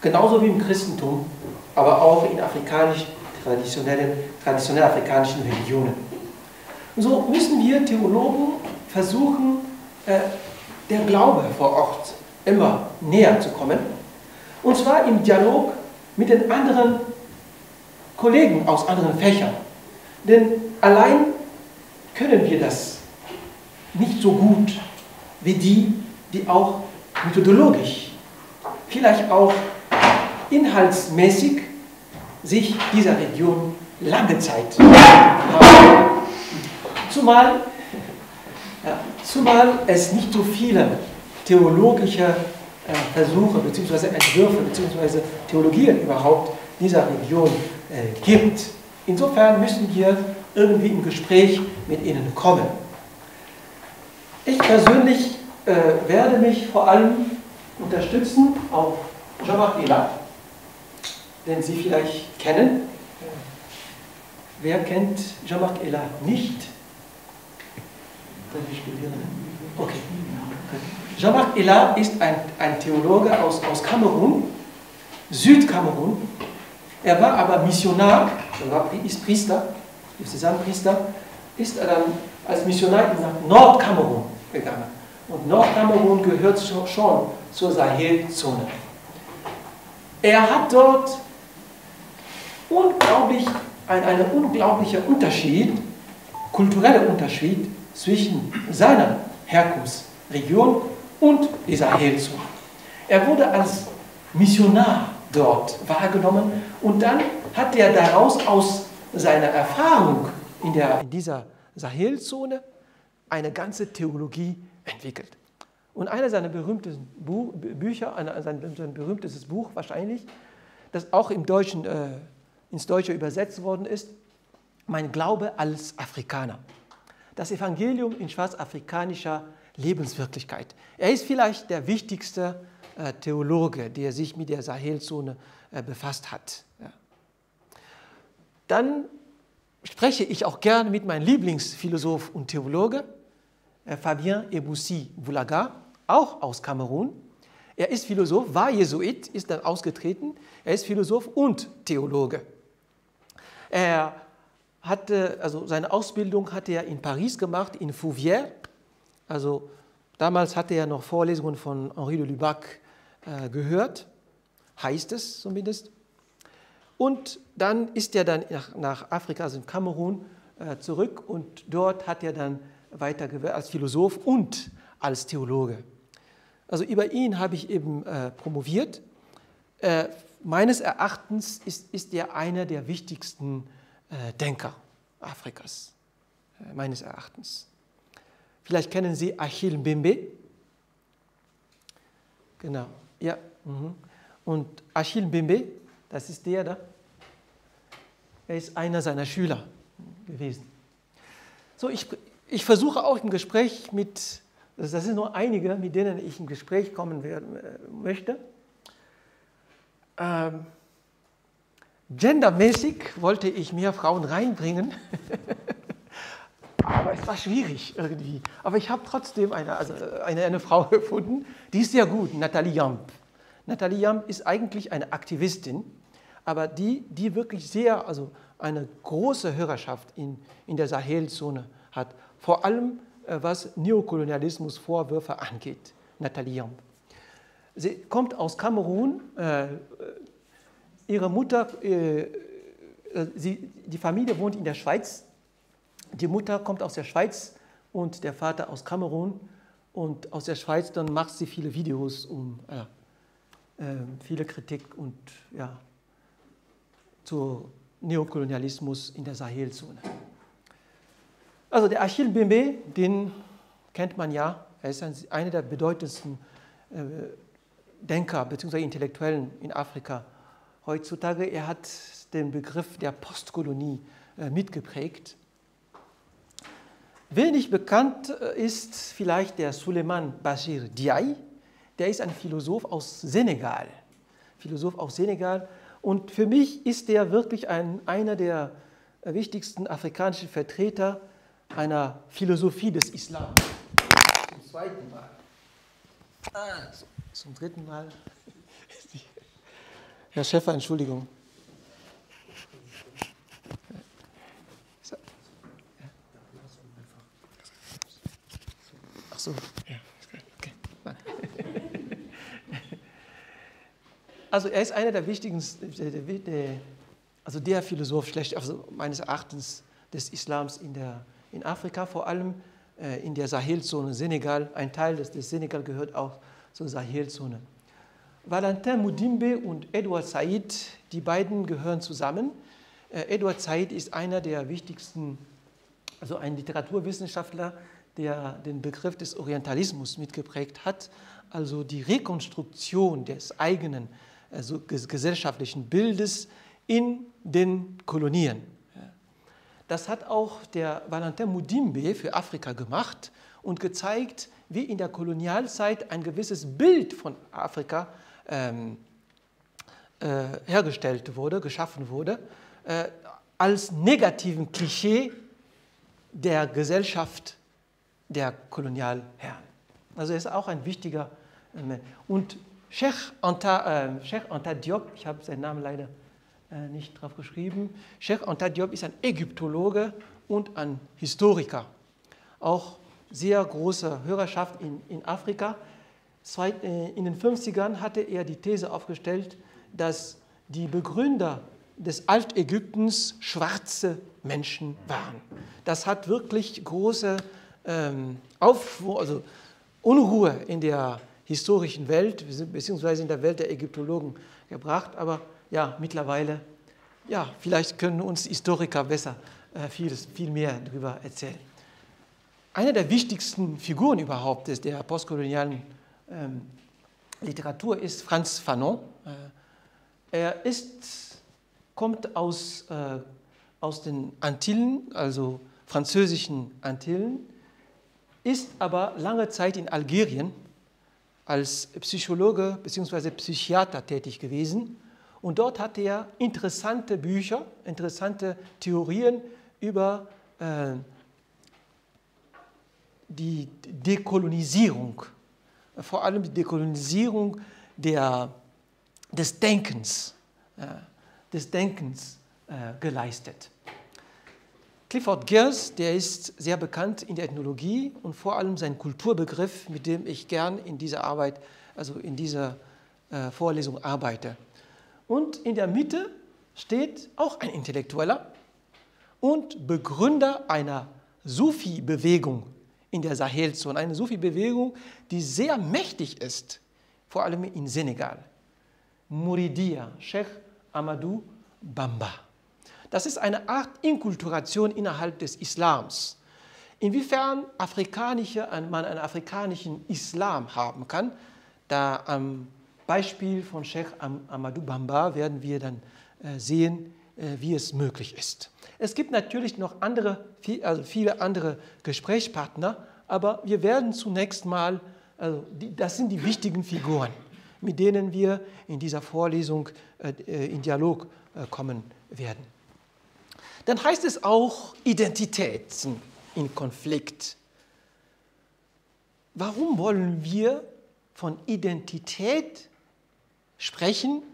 Genauso wie im Christentum, aber auch in afrikanisch traditionellen, traditionell afrikanischen Religionen. Und so müssen wir Theologen versuchen, äh, der Glaube vor Ort immer näher zu kommen. Und zwar im Dialog mit den anderen Kollegen aus anderen Fächern. Denn allein können wir das nicht so gut wie die, die auch methodologisch, vielleicht auch inhaltsmäßig sich dieser Region lange Zeit haben. Zumal, ja, zumal es nicht so viele theologische äh, Versuche bzw. Entwürfe bzw. Theologien überhaupt dieser Region äh, gibt. Insofern müssen wir irgendwie im Gespräch mit ihnen kommen. Ich persönlich äh, werde mich vor allem unterstützen auf Jean-Marc Éla, den Sie vielleicht kennen. Wer kennt Jean-Marc Éla nicht? Okay. Jean-Marc Éla ist ein, ein Theologe aus, aus Kamerun, Südkamerun. Er war aber Missionar, er war, ist Priester, Diözesanpriester, ist er dann als Missionar nach Nordkamerun gegangen. Und Nordkamerun gehört schon, schon zur Sahelzone. Er hat dort unglaublich, ein, einen unglaublichen Unterschied, kulturellen Unterschied zwischen seiner Herkunftsregion und der Sahelzone. Er wurde als Missionar dort wahrgenommen und dann hat er daraus aus seiner Erfahrung in, der, in dieser Sahelzone eine ganze Theologie entwickelt. Und einer seiner berühmtesten Buch, Bücher, einer, sein, sein berühmtestes Buch wahrscheinlich, das auch im Deutschen, äh, ins Deutsche übersetzt worden ist, Mein Glaube als Afrikaner. Das Evangelium in schwarzafrikanischer Lebenswirklichkeit. Er ist vielleicht der wichtigste äh, Theologe, der sich mit der Sahelzone äh, befasst hat. Ja. Dann spreche ich auch gerne mit meinem Lieblingsphilosoph und Theologe, äh, Fabien Eboussi Boulaga, auch aus Kamerun. Er ist Philosoph, war Jesuit, ist dann ausgetreten. Er ist Philosoph und Theologe. Er hatte, also seine Ausbildung hatte er in Paris gemacht, in Fouvières. Also damals hatte er noch Vorlesungen von Henri de Lubac äh, gehört, heißt es zumindest. Und dann ist er dann nach, nach Afrika, also in Kamerun, äh, zurück und dort hat er dann weitergewirkt als Philosoph und als Theologe. Also über ihn habe ich eben äh, promoviert. Äh, meines Erachtens ist, ist er einer der wichtigsten äh, Denker Afrikas, äh, meines Erachtens. Vielleicht kennen Sie Achille Mbembe. Genau, ja. Mhm. Und Achille Mbembe, das ist der da. Er ist einer seiner Schüler gewesen. So, ich, ich versuche auch im Gespräch mit... Das sind nur einige, mit denen ich im Gespräch kommen werden, äh, möchte. Ähm, gendermäßig wollte ich mehr Frauen reinbringen, aber es war schwierig irgendwie. Aber ich habe trotzdem eine, also eine, eine Frau gefunden, die ist sehr gut, Nathalie Yamp. Nathalie Yamp ist eigentlich eine Aktivistin, aber die, die wirklich sehr, also eine große Hörerschaft in, in der Sahelzone hat, vor allem was Neokolonialismusvorwürfe angeht, Nathalie Yamp. Sie kommt aus Kamerun, äh, ihre Mutter, äh, sie, die Familie wohnt in der Schweiz, die Mutter kommt aus der Schweiz und der Vater aus Kamerun, und aus der Schweiz dann macht sie viele Videos, um, äh, äh, viele Kritik und ja, zu Neokolonialismus in der Sahelzone. Also der Achille Mbembe, den kennt man ja, er ist ein, einer der bedeutendsten äh, Denker bzw. Intellektuellen in Afrika heutzutage. Er hat den Begriff der Postkolonie äh, mitgeprägt. Wenig bekannt ist vielleicht der Suleiman Bachir Diaye, der ist ein Philosoph aus Senegal. Philosoph aus Senegal. Und für mich ist der wirklich ein, einer der wichtigsten afrikanischen Vertreter einer Philosophie des Islam. Zum zweiten Mal. Ah, so, zum dritten Mal. Herr Schäfer, Entschuldigung. Ach so. Ja. Also er ist einer der wichtigsten, also der Philosoph schlecht, also meines Erachtens des Islams in, der, in Afrika, vor allem in der Sahelzone Senegal. Ein Teil des, des Senegal gehört auch zur Sahelzone. Valentin Mudimbe und Edward Said, die beiden gehören zusammen. Edward Said ist einer der wichtigsten, also ein Literaturwissenschaftler, der den Begriff des Orientalismus mitgeprägt hat, also die Rekonstruktion des eigenen also gesellschaftlichen Bildes in den Kolonien. Das hat auch der Valentin Mudimbe für Afrika gemacht und gezeigt, wie in der Kolonialzeit ein gewisses Bild von Afrika ähm, äh, hergestellt wurde, geschaffen wurde, äh, als negativen Klischee der Gesellschaft der Kolonialherren. Also er ist auch ein wichtiger Mensch. Und Sheikh Anta, äh, Sheikh Anta Diop, ich habe seinen Namen leider äh, nicht drauf geschrieben, Sheikh Anta Diop ist ein Ägyptologe und ein Historiker. Auch sehr große Hörerschaft in, in Afrika. Zweit, äh, in den fünfzigern hatte er die These aufgestellt, dass die Begründer des Altägyptens schwarze Menschen waren. Das hat wirklich große ähm, Aufruhr, also Unruhe in der historischen Welt, beziehungsweise in der Welt der Ägyptologen gebracht, aber ja, mittlerweile, ja, vielleicht können uns Historiker besser äh, vieles, viel mehr darüber erzählen. Eine der wichtigsten Figuren überhaupt ist der postkolonialen ähm, Literatur ist Frantz Fanon. Äh, er ist, kommt aus, äh, aus den Antillen, also französischen Antillen, ist aber lange Zeit in Algerien als Psychologe bzw. Psychiater tätig gewesen. Und dort hat er interessante Bücher, interessante Theorien über äh, die Dekolonisierung, vor allem die Dekolonisierung der, des Denkens, äh, des Denkens äh, geleistet. Clifford Geertz, der ist sehr bekannt in der Ethnologie und vor allem sein Kulturbegriff, mit dem ich gern in dieser Arbeit, also in dieser äh, Vorlesung arbeite. Und in der Mitte steht auch ein Intellektueller und Begründer einer Sufi-Bewegung in der Sahelzone, eine Sufi-Bewegung, die sehr mächtig ist, vor allem in Senegal. Mouridia, Sheikh Amadou Bamba. Das ist eine Art Inkulturation innerhalb des Islams. Inwiefern afrikanische, man einen afrikanischen Islam haben kann, da am Beispiel von Sheikh Amadou Bamba werden wir dann sehen, wie es möglich ist. Es gibt natürlich noch andere, also viele andere Gesprächspartner, aber wir werden zunächst mal, also das sind die wichtigen Figuren, mit denen wir in dieser Vorlesung in Dialog kommen werden. Dann heißt es auch Identitäten in Konflikt. Warum wollen wir von Identität sprechen,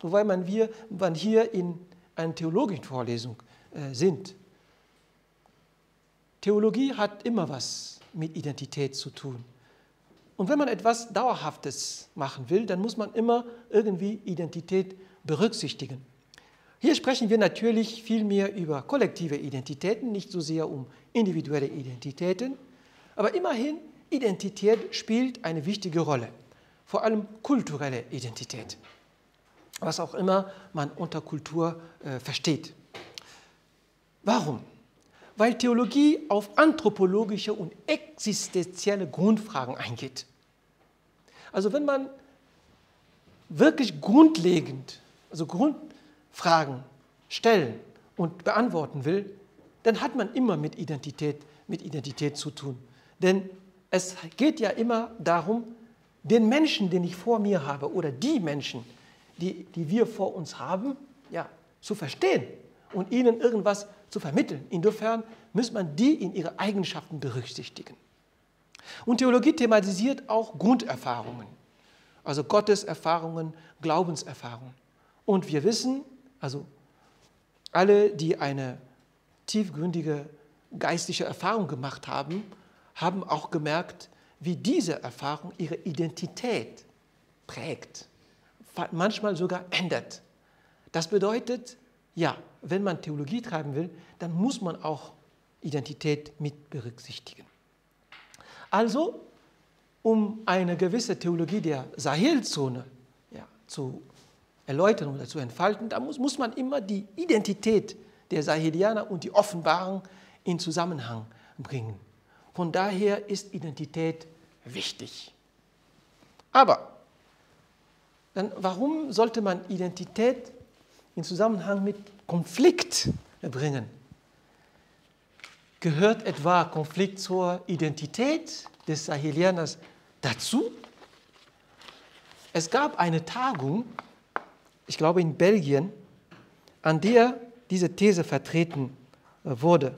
wobei man wir man hier in einer theologischen Vorlesung äh, sind? Theologie hat immer was mit Identität zu tun. Und wenn man etwas Dauerhaftes machen will, dann muss man immer irgendwie Identität berücksichtigen. Hier sprechen wir natürlich viel mehr über kollektive Identitäten, nicht so sehr um individuelle Identitäten. Aber immerhin, Identität spielt eine wichtige Rolle, vor allem kulturelle Identität. was auch immer man unter Kultur äh, versteht. Warum? Weil Theologie auf anthropologische und existenzielle Grundfragen eingeht. Also wenn man wirklich grundlegend, also Grundfragen stellen und beantworten will, dann hat man immer mit Identität, mit Identität zu tun. Denn es geht ja immer darum, den Menschen, den ich vor mir habe, oder die Menschen, die, die wir vor uns haben, ja, zu verstehen und ihnen irgendwas zu vermitteln. Insofern muss man die in ihre Eigenschaften berücksichtigen. Und Theologie thematisiert auch Grunderfahrungen, also Gotteserfahrungen, Glaubenserfahrungen. Und wir wissen, also alle, die eine tiefgründige geistliche Erfahrung gemacht haben, haben auch gemerkt, wie diese Erfahrung ihre Identität prägt, manchmal sogar ändert. Das bedeutet, ja, wenn man Theologie treiben will, dann muss man auch Identität mit berücksichtigen. Also, um eine gewisse Theologie der Sahelzone ja, zu erläutern oder zu entfalten, da muss, muss man immer die Identität der Sahelianer und die Offenbarung in Zusammenhang bringen. Von daher ist Identität wichtig. Aber dann warum sollte man Identität in Zusammenhang mit Konflikt bringen? Gehört etwa Konflikt zur Identität des Sahelianers dazu? Es gab eine Tagung, ich glaube in Belgien, an der diese These vertreten wurde.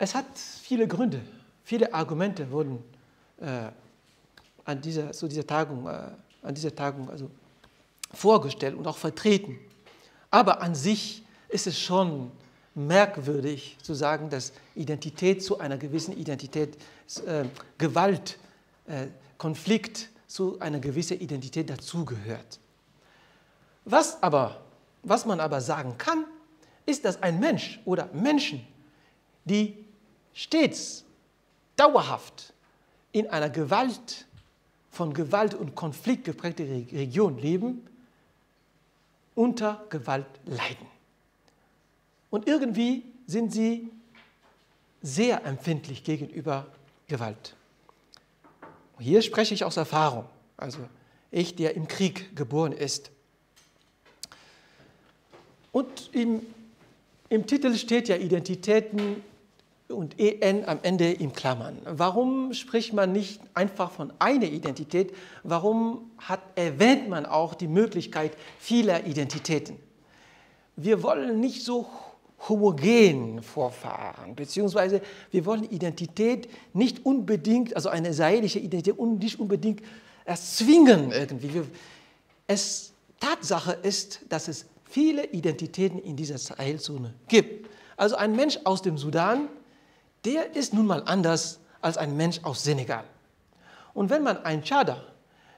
Es hat viele Gründe, viele Argumente wurden äh, an dieser, zu dieser Tagung, äh, an dieser Tagung also vorgestellt und auch vertreten. Aber an sich ist es schon merkwürdig zu sagen, dass Identität zu einer gewissen Identität, äh, Gewalt, äh, Konflikt zu einer gewissen Identität dazugehört. Was aber, was man aber sagen kann, ist, dass ein Mensch oder Menschen, die stets dauerhaft in einer Gewalt, von Gewalt und Konflikt geprägte Region leben, unter Gewalt leiden. Und irgendwie sind sie sehr empfindlich gegenüber Gewalt. Hier spreche ich aus Erfahrung, also ich, der im Krieg geboren ist. Und im, im Titel steht ja Identitäten und en am Ende in Klammern. Warum spricht man nicht einfach von einer Identität? Warum hat, erwähnt man auch die Möglichkeit vieler Identitäten? Wir wollen nicht so homogen vorfahren, beziehungsweise wir wollen Identität nicht unbedingt, also eine sahelische Identität nicht unbedingt erzwingen irgendwie. Wir, es, Tatsache ist, dass es viele Identitäten in dieser Sahelzone gibt. Also ein Mensch aus dem Sudan, der ist nun mal anders als ein Mensch aus Senegal. Und wenn man einen Tschader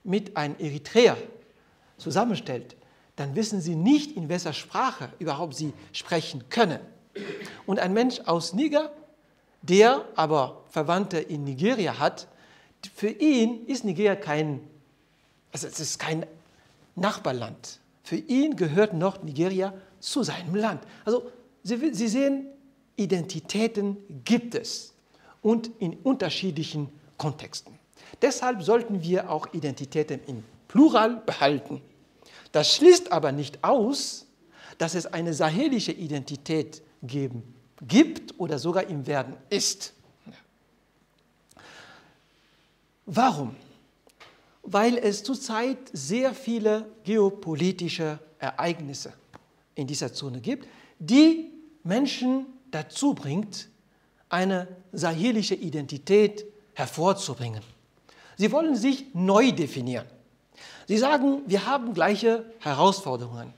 mit einem Eritreer zusammenstellt, dann wissen sie nicht, in welcher Sprache überhaupt sie sprechen können. Und ein Mensch aus Niger, der aber Verwandte in Nigeria hat, für ihn ist Nigeria kein, also es ist kein Nachbarland. Für ihn gehört Nordnigeria zu seinem Land. Also Sie, sie sehen, Identitäten gibt es und in unterschiedlichen Kontexten. Deshalb sollten wir auch Identitäten im Plural behalten. Das schließt aber nicht aus, dass es eine sahelische Identität geben, gibt oder sogar im Werden ist. Warum? Weil es zurzeit sehr viele geopolitische Ereignisse in dieser Zone gibt, die Menschen dazu bringt, eine sahelische Identität hervorzubringen. Sie wollen sich neu definieren. Sie sagen, wir haben gleiche Herausforderungen.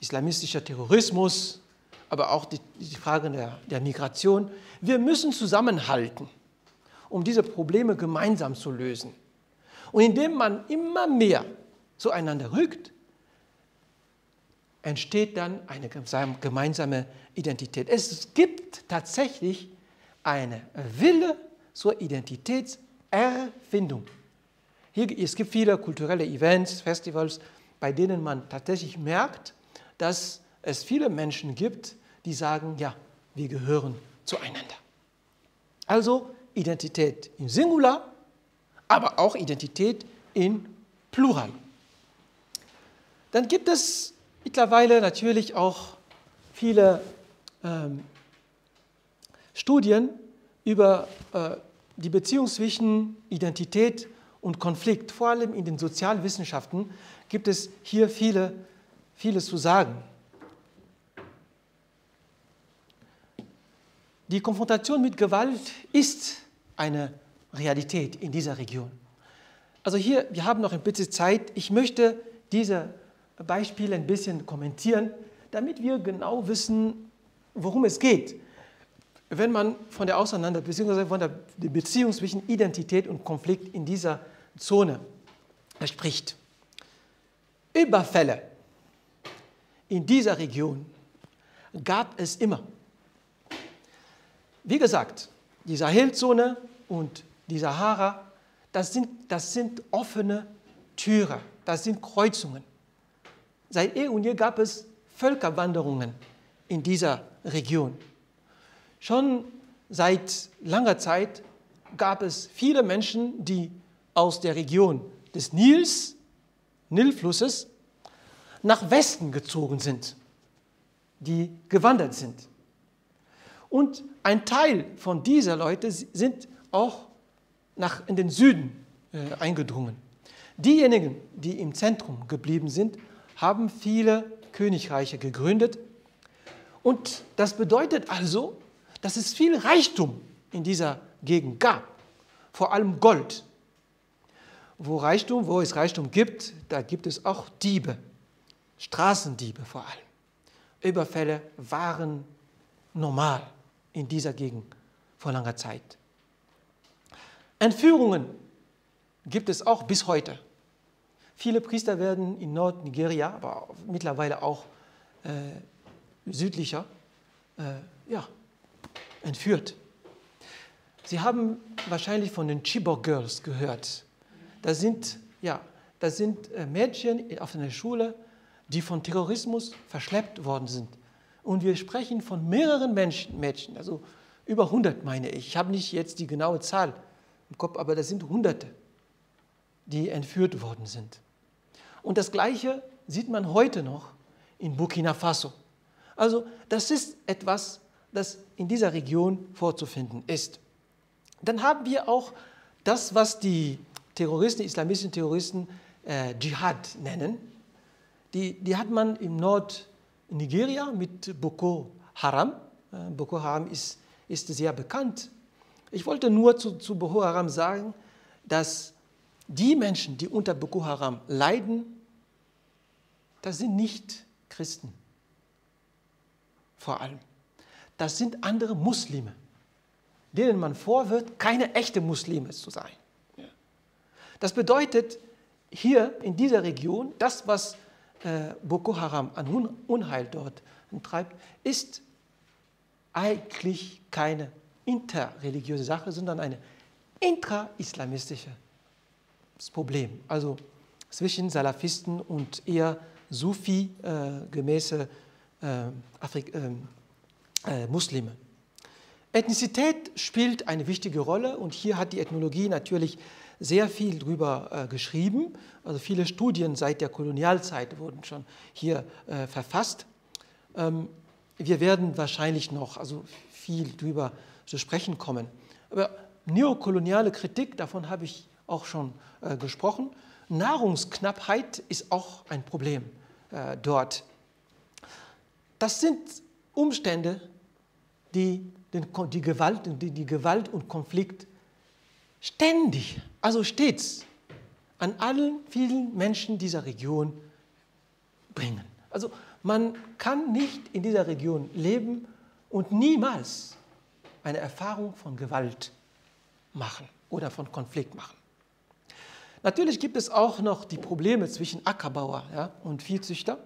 Islamistischer Terrorismus, aber auch die, die Frage der, der Migration. Wir müssen zusammenhalten, um diese Probleme gemeinsam zu lösen. Und indem man immer mehr zueinander rückt, entsteht dann eine gemeinsame Identität. Es gibt tatsächlich einen Wille zur Identitätserfindung. Hier, es gibt viele kulturelle Events, Festivals, bei denen man tatsächlich merkt, dass es viele Menschen gibt, die sagen, ja, wir gehören zueinander. Also Identität im Singular, aber auch Identität im Plural. Dann gibt es mittlerweile natürlich auch viele ähm, Studien über äh, die Beziehung zwischen Identität und Konflikt. Vor allem in den Sozialwissenschaften gibt es hier viele, vieles zu sagen. Die Konfrontation mit Gewalt ist eine Realität in dieser Region. Also hier, wir haben noch ein bisschen Zeit. Ich möchte diese Beispiele ein bisschen kommentieren, damit wir genau wissen, worum es geht, wenn man von der Auseinander- bzw. von der Beziehung zwischen Identität und Konflikt in dieser Zone spricht. Überfälle in dieser Region gab es immer. Wie gesagt, die Sahelzone und die Sahara, das sind, das sind offene Türen, das sind Kreuzungen. Seit eh und je gab es Völkerwanderungen in dieser Region. Schon seit langer Zeit gab es viele Menschen, die aus der Region des Nils, Nilflusses, nach Westen gezogen sind, die gewandert sind. Und ein Teil von dieser Leute sind auch nach, in den Süden äh, eingedrungen. Diejenigen, die im Zentrum geblieben sind, haben viele Königreiche gegründet. Und das bedeutet also, dass es viel Reichtum in dieser Gegend gab, vor allem Gold. Wo, Reichtum, wo es Reichtum gibt, da gibt es auch Diebe, Straßendiebe vor allem. Überfälle waren normal in dieser Gegend vor langer Zeit. Entführungen gibt es auch bis heute. Viele Priester werden in Nordnigeria, aber mittlerweile auch äh, südlicher, äh, ja, entführt. Sie haben wahrscheinlich von den Chibok Girls gehört. Das sind, ja, das sind Mädchen auf einer Schule, die von Terrorismus verschleppt worden sind. Und wir sprechen von mehreren Menschen, Mädchen, also über hundert meine ich. Ich habe nicht jetzt die genaue Zahl im Kopf, aber das sind Hunderte, die entführt worden sind. Und das Gleiche sieht man heute noch in Burkina Faso. Also das ist etwas, das in dieser Region vorzufinden ist. Dann haben wir auch das, was die Terroristen, islamistischen Terroristen äh, Dschihad nennen. Die, die hat man im Nordnigeria mit Boko Haram. Äh, Boko Haram ist, ist sehr bekannt. Ich wollte nur zu, zu Boko Haram sagen, dass die Menschen, die unter Boko Haram leiden, das sind nicht Christen, vor allem. Das sind andere Muslime, denen man vorwirft, keine echten Muslime zu sein. Das bedeutet, hier in dieser Region, das, was Boko Haram an Unheil dort treibt, ist eigentlich keine interreligiöse Sache, sondern ein intraislamistisches Problem. Also zwischen Salafisten und eher Sufi-gemäße Afrikaner. Äh, Muslime. Ethnizität spielt eine wichtige Rolle und hier hat die Ethnologie natürlich sehr viel drüber äh, geschrieben. Also viele Studien seit der Kolonialzeit wurden schon hier äh, verfasst. Ähm, wir werden wahrscheinlich noch also viel drüber zu sprechen kommen. Aber neokoloniale Kritik, davon habe ich auch schon äh, gesprochen. Nahrungsknappheit ist auch ein Problem äh, dort. Das sind Umstände, die, den, die, Gewalt, die, die Gewalt und Konflikt ständig, also stets, an allen vielen Menschen dieser Region bringen. Also man kann nicht in dieser Region leben und niemals eine Erfahrung von Gewalt machen oder von Konflikt machen. Natürlich gibt es auch noch die Probleme zwischen Ackerbauer ja, und Viehzüchter,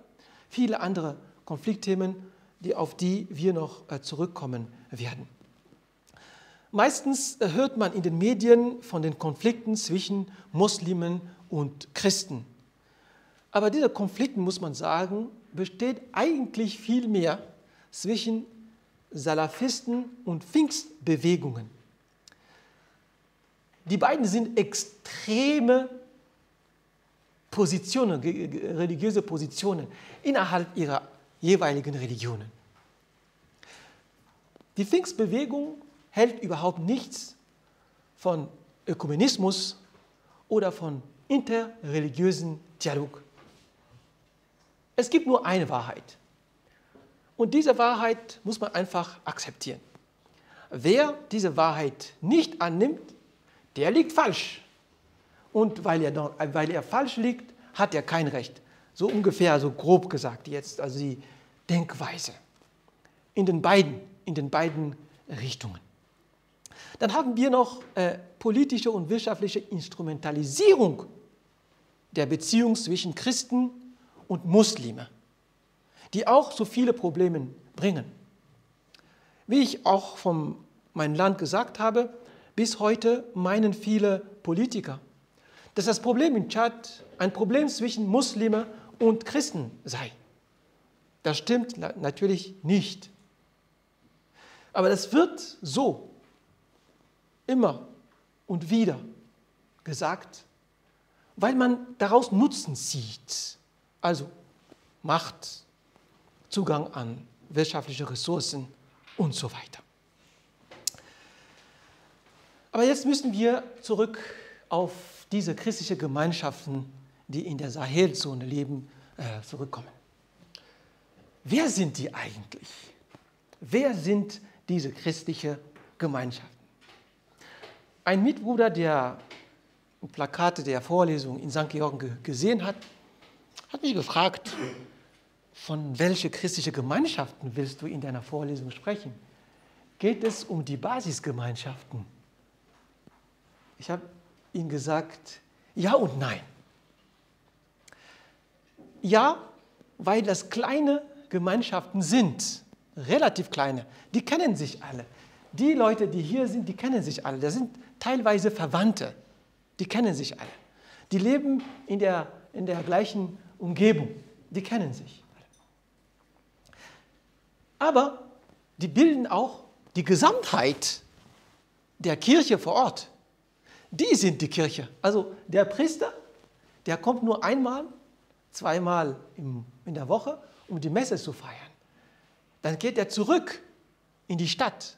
viele andere Konfliktthemen, die, auf die wir noch äh, zurückkommen werden. Meistens hört man in den Medien von den Konflikten zwischen Muslimen und Christen. Aber dieser Konflikt, muss man sagen, besteht eigentlich vielmehr zwischen Salafisten und Pfingstbewegungen. Die beiden sind extreme Positionen, religiöse Positionen innerhalb ihrer jeweiligen Religionen. Die Pfingstbewegung hält überhaupt nichts von Ökumenismus oder von interreligiösen Dialog. Es gibt nur eine Wahrheit. Und diese Wahrheit muss man einfach akzeptieren. Wer diese Wahrheit nicht annimmt, der liegt falsch. Und weil er, weil er falsch liegt, hat er kein Recht. So ungefähr, so grob gesagt jetzt, also die Denkweise. In den beiden, in den beiden Richtungen. Dann haben wir noch äh, politische und wirtschaftliche Instrumentalisierung der Beziehung zwischen Christen und Muslime, die auch so viele Probleme bringen. Wie ich auch von meinem Land gesagt habe, bis heute meinen viele Politiker, dass das Problem in Tschad ein Problem zwischen Muslime und Christen sei. Das stimmt natürlich nicht. Aber das wird so immer und wieder gesagt, weil man daraus Nutzen zieht. Also Macht, Zugang an wirtschaftliche Ressourcen und so weiter. Aber jetzt müssen wir zurück auf diese christlichen Gemeinschaften, die in der Sahelzone leben, zurückkommen. Wer sind die eigentlich? Wer sind diese christlichen Gemeinschaften? Ein Mitbruder, der Plakate der Vorlesung in Sankt Georgen gesehen hat, hat mich gefragt, von welchen christlichen Gemeinschaften willst du in deiner Vorlesung sprechen? Geht es um die Basisgemeinschaften? Ich habe ihm gesagt, ja und nein. Ja, weil das kleine Gemeinschaften sind, relativ kleine, die kennen sich alle. Die Leute, die hier sind, die kennen sich alle. Das sind teilweise Verwandte, die kennen sich alle. Die leben in der, in der gleichen Umgebung, die kennen sich. Aber die bilden auch die Gesamtheit der Kirche vor Ort. Die sind die Kirche. Also der Priester, der kommt nur einmal, zweimal im, in der Woche, um die Messe zu feiern. Dann geht er zurück in die Stadt.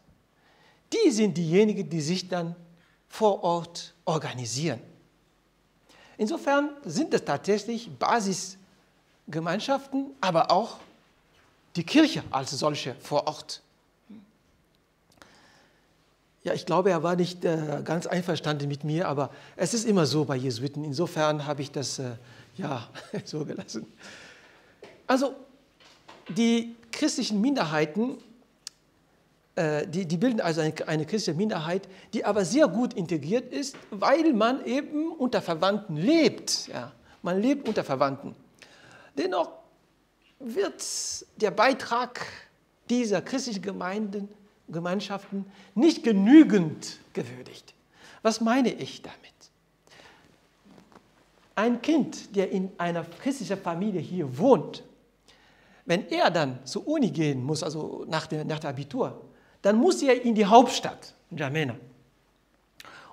Die sind diejenigen, die sich dann vor Ort organisieren. Insofern sind es tatsächlich Basisgemeinschaften, aber auch die Kirche als solche vor Ort. Ja, ich glaube, er war nicht äh, ganz einverstanden mit mir, aber es ist immer so bei Jesuiten. Insofern habe ich das äh, ja so gelassen. Also die christlichen Minderheiten, äh, die, die bilden also eine, eine christliche Minderheit, die aber sehr gut integriert ist, weil man eben unter Verwandten lebt. Ja, man lebt unter Verwandten. Dennoch wird der Beitrag dieser christlichen Gemeinden, Gemeinschaften nicht genügend gewürdigt. Was meine ich damit? Ein Kind, der in einer christlichen Familie hier wohnt, wenn er dann zur Uni gehen muss, also nach der, nach der Abitur, dann muss er in die Hauptstadt, N'Djamena.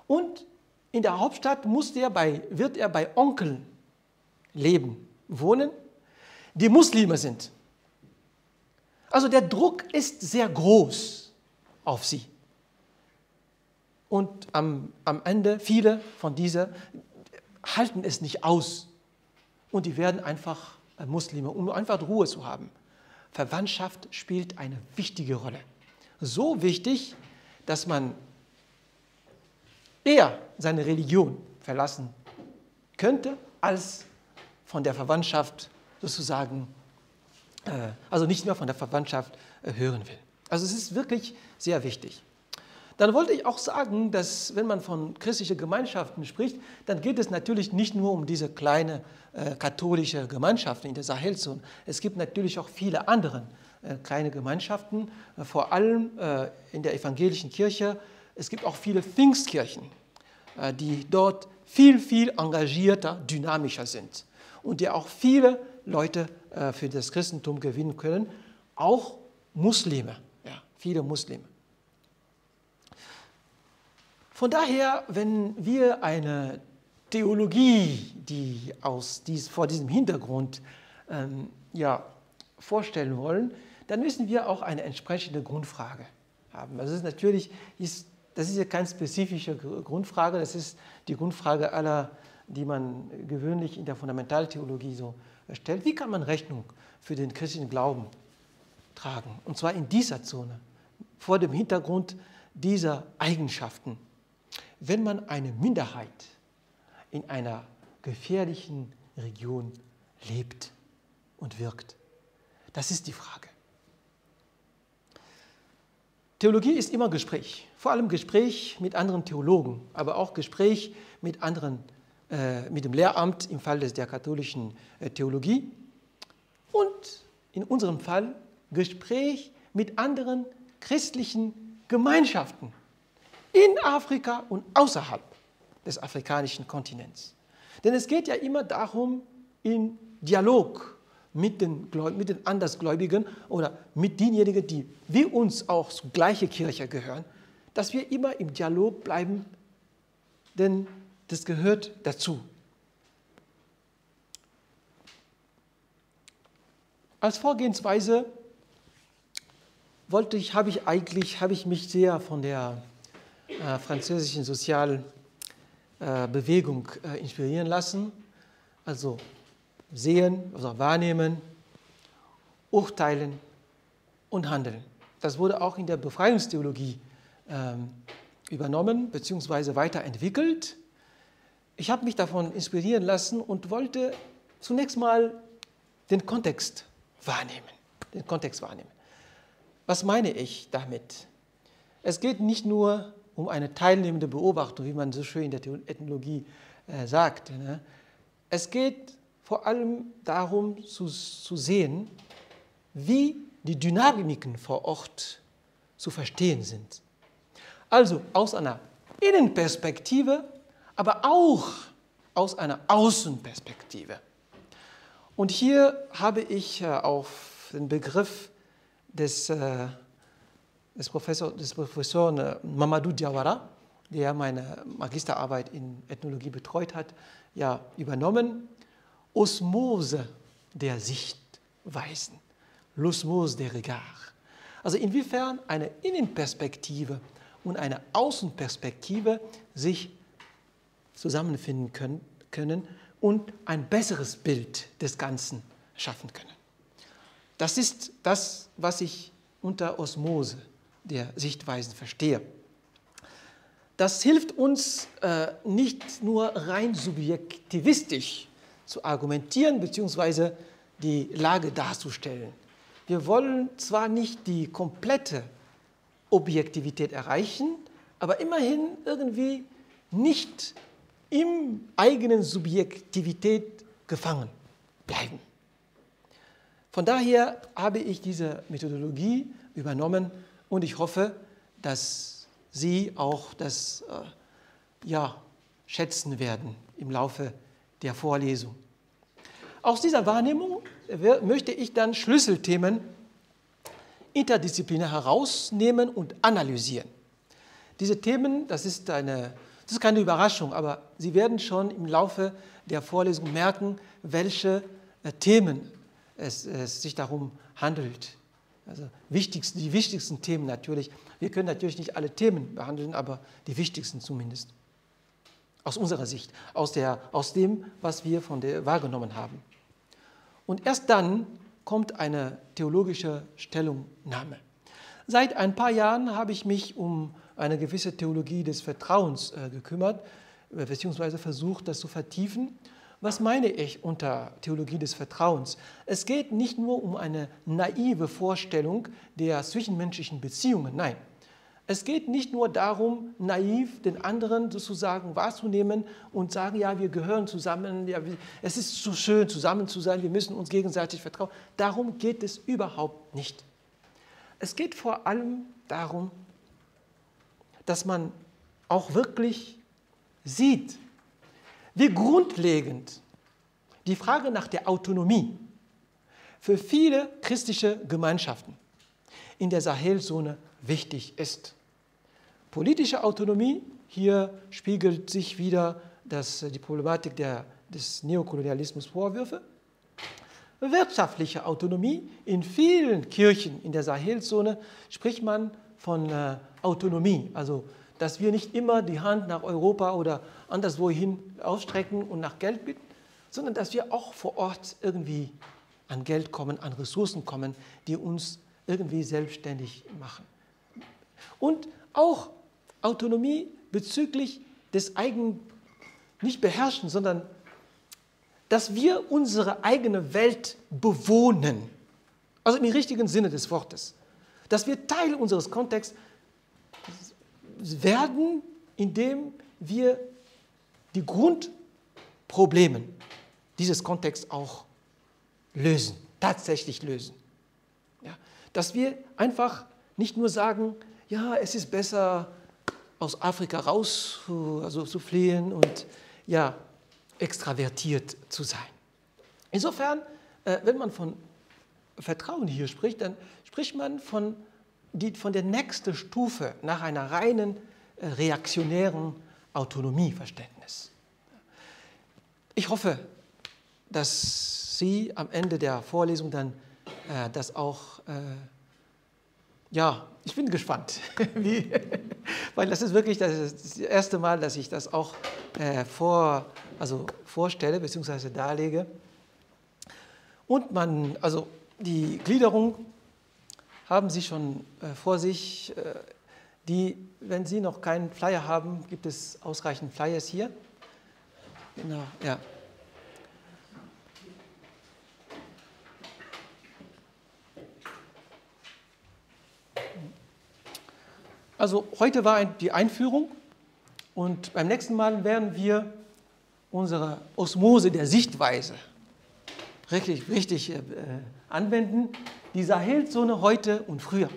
Und in der Hauptstadt muss er bei, wird er bei Onkeln leben, wohnen, die Muslime sind. Also der Druck ist sehr groß auf sie. Und am, am Ende, viele von diesen halten es nicht aus. Und die werden einfach Muslime, um einfach Ruhe zu haben. Verwandtschaft spielt eine wichtige Rolle. So wichtig, dass man eher seine Religion verlassen könnte, als von der Verwandtschaft sozusagen, also nicht mehr von der Verwandtschaft hören will. Also es ist wirklich sehr wichtig. Dann wollte ich auch sagen, dass wenn man von christlichen Gemeinschaften spricht, dann geht es natürlich nicht nur um diese kleine äh, katholische Gemeinschaften in der Sahelzone. Es gibt natürlich auch viele andere äh, kleine Gemeinschaften, äh, vor allem äh, in der evangelischen Kirche Es gibt auch viele Pfingstkirchen, die dort viel, viel engagierter, dynamischer sind und die auch viele Leute für das Christentum gewinnen können, auch Muslime, ja, viele Muslime. Von daher, wenn wir eine Theologie, die aus dies, vor diesem Hintergrund ähm, ja, vorstellen wollen, dann müssen wir auch eine entsprechende Grundfrage haben. Das ist natürlich, ist, das ist ja keine spezifische Grundfrage, das ist die Grundfrage aller, die man gewöhnlich in der Fundamentaltheologie so stellt. Wie kann man Rechnung für den christlichen Glauben tragen? Und zwar in dieser Zone, vor dem Hintergrund dieser Eigenschaften. Wenn man eine Minderheit in einer gefährlichen Region lebt und wirkt, das ist die Frage. Theologie ist immer Gespräch, vor allem Gespräch mit anderen Theologen, aber auch Gespräch mit anderen, äh, mit dem Lehramt im Fall der katholischen äh, Theologie und in unserem Fall Gespräch mit anderen christlichen Gemeinschaften in Afrika und außerhalb des afrikanischen Kontinents. Denn es geht ja immer darum, in Dialog mit den, mit den Andersgläubigen oder mit denjenigen, die wie uns auch zur gleichen Kirche gehören, dass wir immer im Dialog bleiben, denn das gehört dazu. Als Vorgehensweise Wollte ich, habe ich eigentlich, habe ich mich sehr von der äh, französischen Sozialbewegung äh, äh, inspirieren lassen. Also sehen, also wahrnehmen, urteilen und handeln. Das wurde auch in der Befreiungstheologie ähm, übernommen bzw. weiterentwickelt. Ich habe mich davon inspirieren lassen und wollte zunächst mal den Kontext wahrnehmen. Den Kontext wahrnehmen. Was meine ich damit? Es geht nicht nur um eine teilnehmende Beobachtung, wie man so schön in der Ethnologie äh, sagt. Ne? Es geht vor allem darum, zu, zu sehen, wie die Dynamiken vor Ort zu verstehen sind. Also aus einer Innenperspektive, aber auch aus einer Außenperspektive. Und hier habe ich äh, auf den Begriff Des, äh, des Professors des Professor, äh, Mamadou Diawara, der meine Magisterarbeit in Ethnologie betreut hat, ja, übernommen. Osmose der Sichtweisen, l'osmose des regards. Also inwiefern eine Innenperspektive und eine Außenperspektive sich zusammenfinden können, können und ein besseres Bild des Ganzen schaffen können. Das ist das, was ich unter Osmose der Sichtweisen verstehe. Das hilft uns äh, nicht nur rein subjektivistisch zu argumentieren bzw. die Lage darzustellen. Wir wollen zwar nicht die komplette Objektivität erreichen, aber immerhin irgendwie nicht im eigenen Subjektivität gefangen bleiben. Von daher habe ich diese Methodologie übernommen und ich hoffe, dass Sie auch das äh, ja, schätzen werden im Laufe der Vorlesung. Aus dieser Wahrnehmung möchte ich dann Schlüsselthemen interdisziplinär herausnehmen und analysieren. Diese Themen, das ist, eine, das ist keine Überraschung, aber Sie werden schon im Laufe der Vorlesung merken, welche äh, Themen Es, es sich darum handelt. Also wichtigsten, die wichtigsten Themen natürlich. Wir können natürlich nicht alle Themen behandeln, aber die wichtigsten zumindest. Aus unserer Sicht, aus, der, aus dem, was wir von der wahrgenommen haben. Und erst dann kommt eine theologische Stellungnahme. Seit ein paar Jahren habe ich mich um eine gewisse Theologie des Vertrauens äh, gekümmert, beziehungsweise versucht, das zu vertiefen. Was meine ich unter Theologie des Vertrauens? Es geht nicht nur um eine naive Vorstellung der zwischenmenschlichen Beziehungen, nein. Es geht nicht nur darum, naiv den anderen sozusagen wahrzunehmen und sagen, ja, wir gehören zusammen, ja, es ist so schön, zusammen zu sein, wir müssen uns gegenseitig vertrauen. Darum geht es überhaupt nicht. Es geht vor allem darum, dass man auch wirklich sieht, wie grundlegend die Frage nach der Autonomie für viele christliche Gemeinschaften in der Sahelzone wichtig ist. Politische Autonomie, hier spiegelt sich wieder das, die Problematik der, des Neokolonialismusvorwürfe. Wirtschaftliche Autonomie, in vielen Kirchen in der Sahelzone spricht man von äh, Autonomie, also dass wir nicht immer die Hand nach Europa oder anderswohin ausstrecken und nach Geld bitten, sondern dass wir auch vor Ort irgendwie an Geld kommen, an Ressourcen kommen, die uns irgendwie selbstständig machen. Und auch Autonomie bezüglich des eigenen, nicht beherrschen, sondern dass wir unsere eigene Welt bewohnen, also im richtigen Sinne des Wortes, dass wir Teil unseres Kontexts werden, indem wir die Grundprobleme dieses Kontexts auch lösen, tatsächlich lösen. Ja, dass wir einfach nicht nur sagen, ja, es ist besser, aus Afrika raus also zu fliehen und ja, extravertiert zu sein. Insofern, wenn man von Vertrauen hier spricht, dann spricht man von, die, von der nächsten Stufe nach einer reinen reaktionären Autonomieverständnis. Ich hoffe, dass Sie am Ende der Vorlesung dann äh, das auch, äh, ja, ich bin gespannt, wie, weil das ist wirklich das, ist das erste Mal, dass ich das auch äh, vor, also vorstelle bzw. darlege. Und man, also die Gliederung haben Sie schon äh, vor sich, äh, die, wenn Sie noch keinen Flyer haben, gibt es ausreichend Flyers hier. Genau, ja. Also heute war die Einführung und beim nächsten Mal werden wir unsere Osmose der Sichtweise richtig, richtig äh, anwenden. Die Sahelzone heute und früher.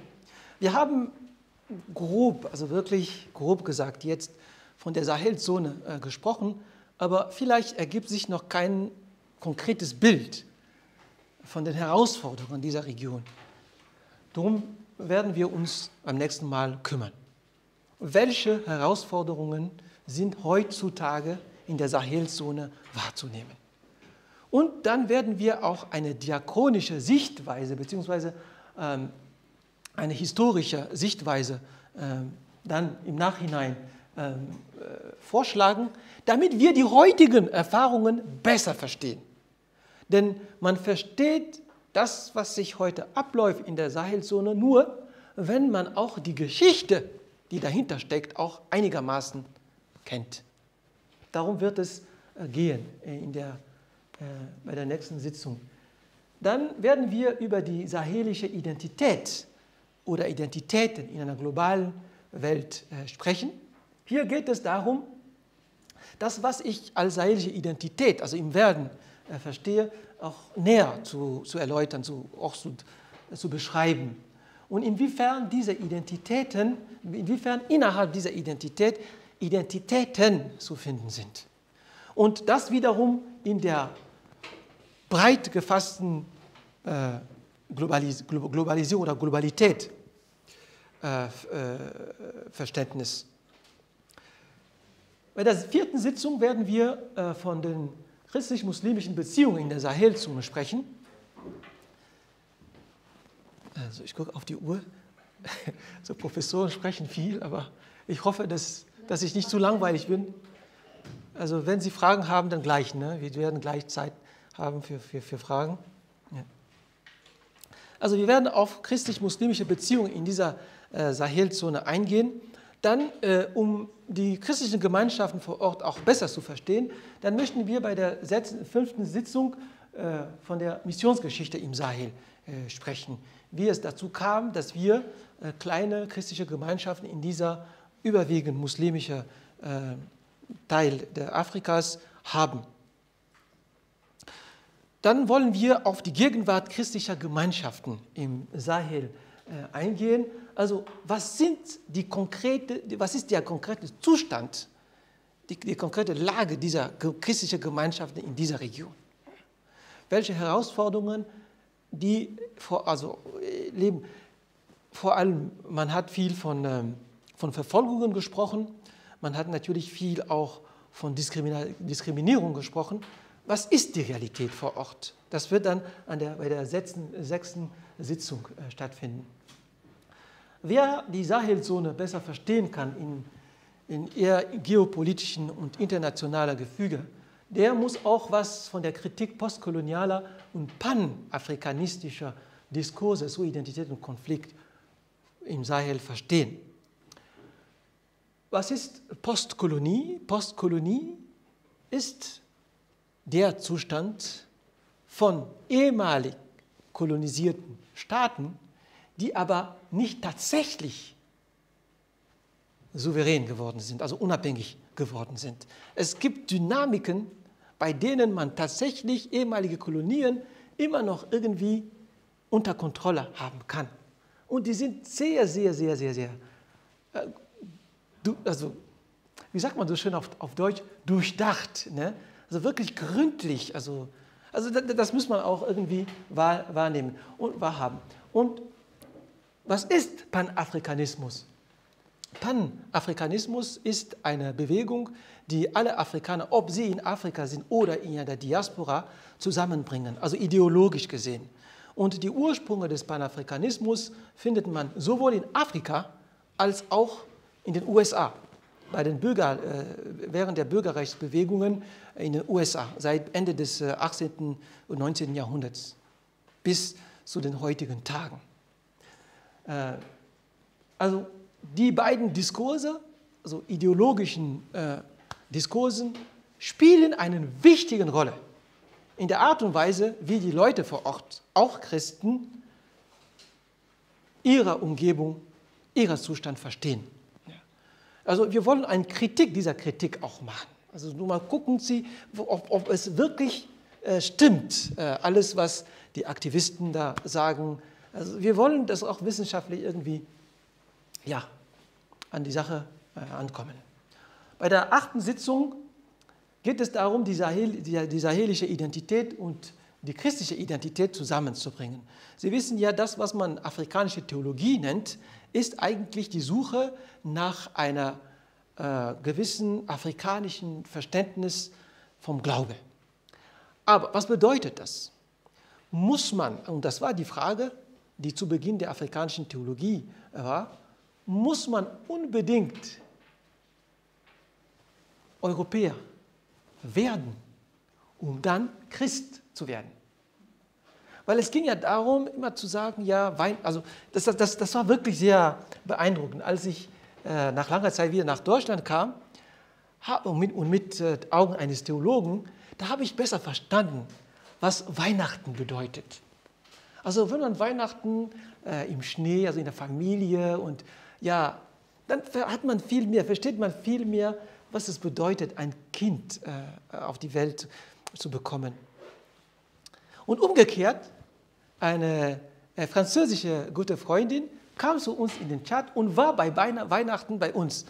Wir haben grob, also wirklich grob gesagt jetzt von der Sahelzone äh, gesprochen, aber vielleicht ergibt sich noch kein konkretes Bild von den Herausforderungen dieser Region. Darum werden wir uns beim nächsten Mal kümmern. Welche Herausforderungen sind heutzutage in der Sahelzone wahrzunehmen? Und dann werden wir auch eine diakonische Sichtweise bzw. ähm, eine historische Sichtweise ähm, dann im Nachhinein ähm, äh, vorschlagen, damit wir die heutigen Erfahrungen besser verstehen. Denn man versteht das, was sich heute abläuft in der Sahelzone, nur wenn man auch die Geschichte, die dahinter steckt, auch einigermaßen kennt. Darum wird es gehen in der, äh, bei der nächsten Sitzung. Dann werden wir über die sahelische Identität oder Identitäten in einer globalen Welt äh, sprechen. Hier geht es darum, das, was ich als sahelische Identität, also im Werden, äh, verstehe, auch näher zu, zu erläutern, zu, auch zu, zu beschreiben. Und inwiefern diese Identitäten, inwiefern innerhalb dieser Identität Identitäten zu finden sind. Und das wiederum in der breit gefassten äh, Globalis Globalisierung oder Globalität äh, äh, Verständnis. Bei der vierten Sitzung werden wir äh, von den christlich-muslimischen Beziehungen in der Sahelzone sprechen. Also ich gucke auf die Uhr. So Professoren sprechen viel, aber ich hoffe, dass, dass ich nicht zu langweilig bin. Also wenn Sie Fragen haben, dann gleich. Ne? Wir werden gleich Zeit haben für, für, für Fragen. Ja. Also wir werden auf christlich-muslimische Beziehungen in dieser äh, Sahelzone eingehen. Dann, äh, um die christlichen Gemeinschaften vor Ort auch besser zu verstehen, dann möchten wir bei der fünften Sitzung äh, von der Missionsgeschichte im Sahel äh, sprechen. Wie es dazu kam, dass wir äh, kleine christliche Gemeinschaften in dieser überwiegend muslimischen äh, Teil der Afrikas haben. Dann wollen wir auf die Gegenwart christlicher Gemeinschaften im Sahel eingehen. Also was, sind die konkrete, was ist der konkrete Zustand, die, die konkrete Lage dieser christlichen Gemeinschaften in dieser Region? Welche Herausforderungen die vor, also, leben? Vor allem, man hat viel von, von Verfolgungen gesprochen, man hat natürlich viel auch von Diskriminierung gesprochen. Was ist die Realität vor Ort? Das wird dann an der, bei der sechsten, sechsten Sitzung stattfinden. Wer die Sahelzone besser verstehen kann in, in eher geopolitischen und internationaler Gefüge, der muss auch was von der Kritik postkolonialer und panafrikanistischer Diskurse zu Identität und Konflikt im Sahel verstehen. Was ist Postkolonie? Postkolonie ist der Zustand von ehemalig kolonisierten Staaten, die aber nicht tatsächlich souverän geworden sind, also unabhängig geworden sind. Es gibt Dynamiken, bei denen man tatsächlich ehemalige Kolonien immer noch irgendwie unter Kontrolle haben kann. Und die sind sehr, sehr, sehr, sehr, sehr, äh, du, also wie sagt man so schön auf, auf Deutsch, durchdacht, ne? Also wirklich gründlich, also, also das, das muss man auch irgendwie wahr, wahrnehmen und wahrhaben. Und was ist Panafrikanismus? Panafrikanismus ist eine Bewegung, die alle Afrikaner, ob sie in Afrika sind oder in der Diaspora, zusammenbringen, also ideologisch gesehen. Und die Ursprünge des Panafrikanismus findet man sowohl in Afrika als auch in den U S A, bei den Bürger, während der Bürgerrechtsbewegungen in den U S A, seit Ende des achtzehnten und neunzehnten Jahrhunderts bis zu den heutigen Tagen. Also die beiden Diskurse, also ideologischen Diskursen, spielen eine wichtige Rolle in der Art und Weise, wie die Leute vor Ort, auch Christen, ihre Umgebung, ihren Zustand verstehen. Also wir wollen eine Kritik dieser Kritik auch machen. Also nur mal gucken Sie, ob, ob es wirklich äh, stimmt, äh, alles, was die Aktivisten da sagen. Also wir wollen das auch wissenschaftlich irgendwie, ja, an die Sache äh, ankommen. Bei der achten Sitzung geht es darum, die, Sahel, die, die sahelische Identität und die christliche Identität zusammenzubringen. Sie wissen ja, das, was man afrikanische Theologie nennt, ist eigentlich die Suche nach einer äh, gewissen afrikanischen Verständnis vom Glaube. Aber was bedeutet das? Muss man, und das war die Frage, die zu Beginn der afrikanischen Theologie war, muss man unbedingt Europäer werden, um dann Christ zu werden? Weil es ging ja darum, immer zu sagen, ja, Wein, also das, das, das war wirklich sehr beeindruckend. Als ich äh, nach langer Zeit wieder nach Deutschland kam hab, und mit, und mit äh, Augen eines Theologen, da habe ich besser verstanden, was Weihnachten bedeutet. Also wenn man Weihnachten äh, im Schnee, also in der Familie und ja, dann hat man viel mehr, versteht man viel mehr, was es bedeutet, ein Kind äh, auf die Welt zu bekommen. Und umgekehrt, eine französische gute Freundin kam zu uns in den Tschad und war bei Weihnachten bei uns.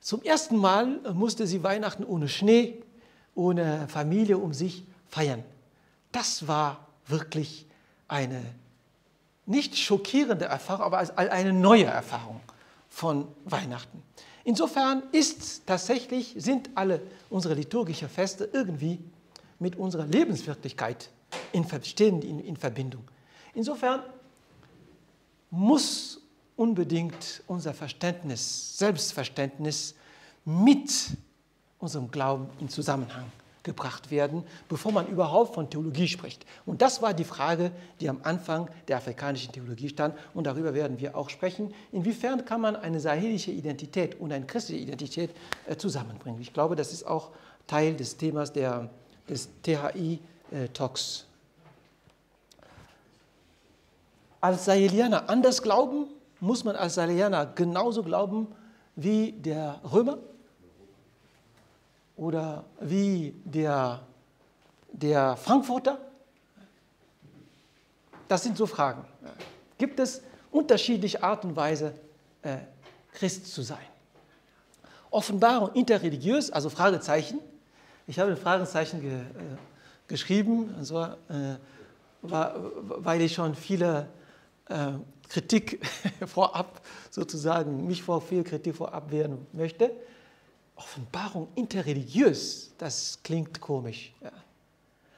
Zum ersten Mal musste sie Weihnachten ohne Schnee, ohne Familie um sich feiern. Das war wirklich eine nicht schockierende Erfahrung, aber eine neue Erfahrung von Weihnachten. Insofern ist tatsächlich, sind alle unsere liturgischen Feste irgendwie mit unserer Lebenswirklichkeit in, in, in Verbindung. Insofern muss unbedingt unser Verständnis, Selbstverständnis mit unserem Glauben in Zusammenhang gebracht werden, bevor man überhaupt von Theologie spricht. Und das war die Frage, die am Anfang der afrikanischen Theologie stand, und darüber werden wir auch sprechen. Inwiefern kann man eine sahelische Identität und eine christliche Identität äh, zusammenbringen? Ich glaube, das ist auch Teil des Themas der, des T H I Talks. Als Sahelianer anders glauben, muss man als Sahelianer genauso glauben wie der Römer oder wie der, der Frankfurter? Das sind so Fragen. Gibt es unterschiedliche Art und Weise äh, Christ zu sein. Offenbarung interreligiös, also Fragezeichen. Ich habe ein Fragezeichen ge, äh, geschrieben, und zwar, äh, war, weil ich schon viele äh, Kritik vorab sozusagen, mich vor viel Kritik vorab wehren möchte. Offenbarung interreligiös, das klingt komisch. Ja.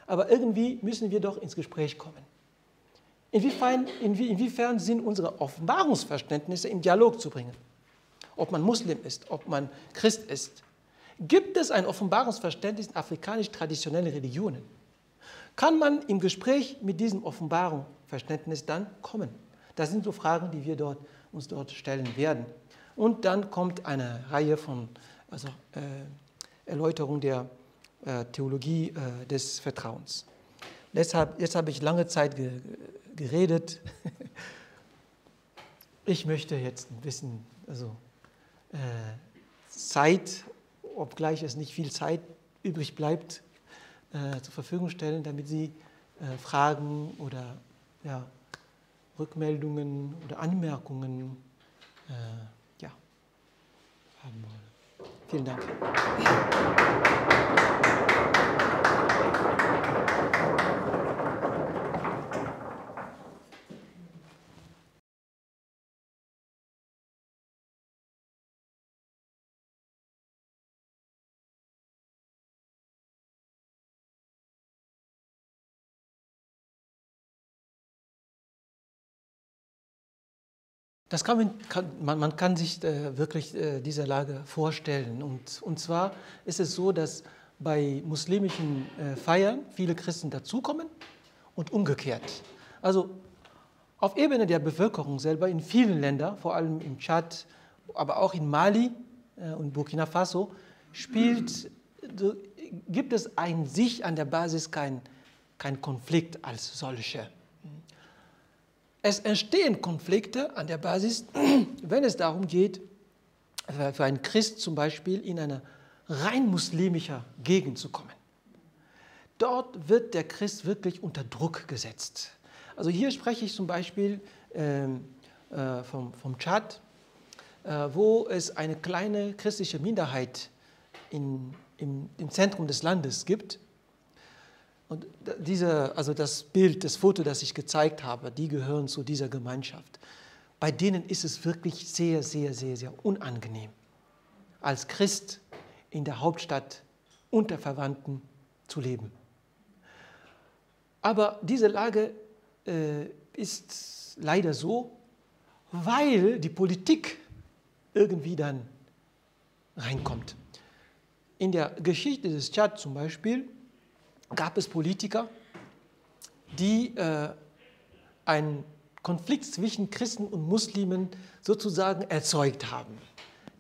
Aber irgendwie müssen wir doch ins Gespräch kommen. Inwiefern, inwiefern sind unsere Offenbarungsverständnisse im Dialog zu bringen? Ob man Muslim ist, ob man Christ ist. Gibt es ein Offenbarungsverständnis in afrikanisch-traditionellen Religionen? Kann man im Gespräch mit diesem Offenbarungsverständnis dann kommen? Das sind so Fragen, die wir dort, uns dort stellen werden. Und dann kommt eine Reihe von also, äh, Erläuterungen der äh, Theologie äh, des Vertrauens. Deshalb, jetzt habe ich lange Zeit ge geredet. Ich möchte jetzt ein bisschen also, äh, Zeit, obgleich es nicht viel Zeit übrig bleibt, äh, zur Verfügung stellen, damit Sie äh, Fragen oder ja, Rückmeldungen oder Anmerkungen äh, ja, haben wollen. Vielen Dank. Das kann man, kann, man, man kann sich äh, wirklich äh, diese Lage vorstellen. Und, und zwar ist es so, dass bei muslimischen äh, Feiern viele Christen dazukommen und umgekehrt. Also auf Ebene der Bevölkerung selber in vielen Ländern, vor allem im Tschad, aber auch in Mali äh, und Burkina Faso, spielt, gibt es an sich an der Basis keinen kein Konflikt als solche. Es entstehen Konflikte an der Basis, wenn es darum geht, für einen Christ zum Beispiel in eine rein muslimische Gegend zu kommen. Dort wird der Christ wirklich unter Druck gesetzt. Also hier spreche ich zum Beispiel ähm, äh, vom, vom Tschad, äh, wo es eine kleine christliche Minderheit in, im, im Zentrum des Landes gibt. Und diese, also das Bild, das Foto, das ich gezeigt habe, die gehören zu dieser Gemeinschaft. Bei denen ist es wirklich sehr, sehr, sehr, sehr unangenehm, als Christ in der Hauptstadt unter Verwandten zu leben. Aber diese Lage äh, ist leider so, weil die Politik irgendwie dann reinkommt. In der Geschichte des Tschad zum Beispiel gab es Politiker, die äh, einen Konflikt zwischen Christen und Muslimen sozusagen erzeugt haben.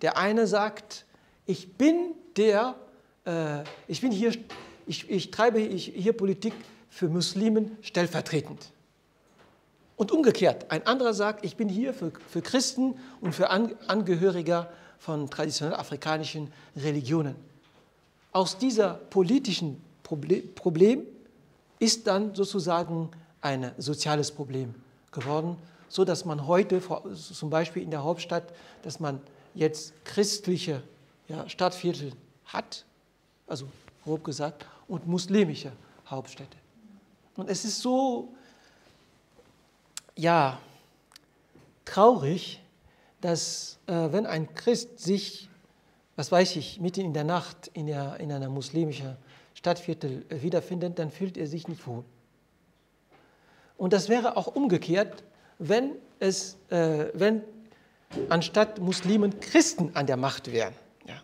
Der eine sagt, ich bin der, äh, ich bin hier, ich, ich treibe hier Politik für Muslimen stellvertretend. Und umgekehrt, ein anderer sagt, ich bin hier für, für Christen und für Angehörige von traditionell afrikanischen Religionen. Aus dieser politischen Problem ist dann sozusagen ein soziales Problem geworden, so dass man heute, zum Beispiel in der Hauptstadt, dass man jetzt christliche ja, Stadtviertel hat, also grob gesagt, und muslimische Hauptstädte. Und es ist so, ja, traurig, dass äh, wenn ein Christ sich, was weiß ich, mitten in der Nacht in, der, in einer muslimischen Stadtviertel wiederfindet, dann fühlt er sich nicht wohl. Und das wäre auch umgekehrt, wenn es, äh, wenn anstatt Muslimen Christen an der Macht wären. Ja.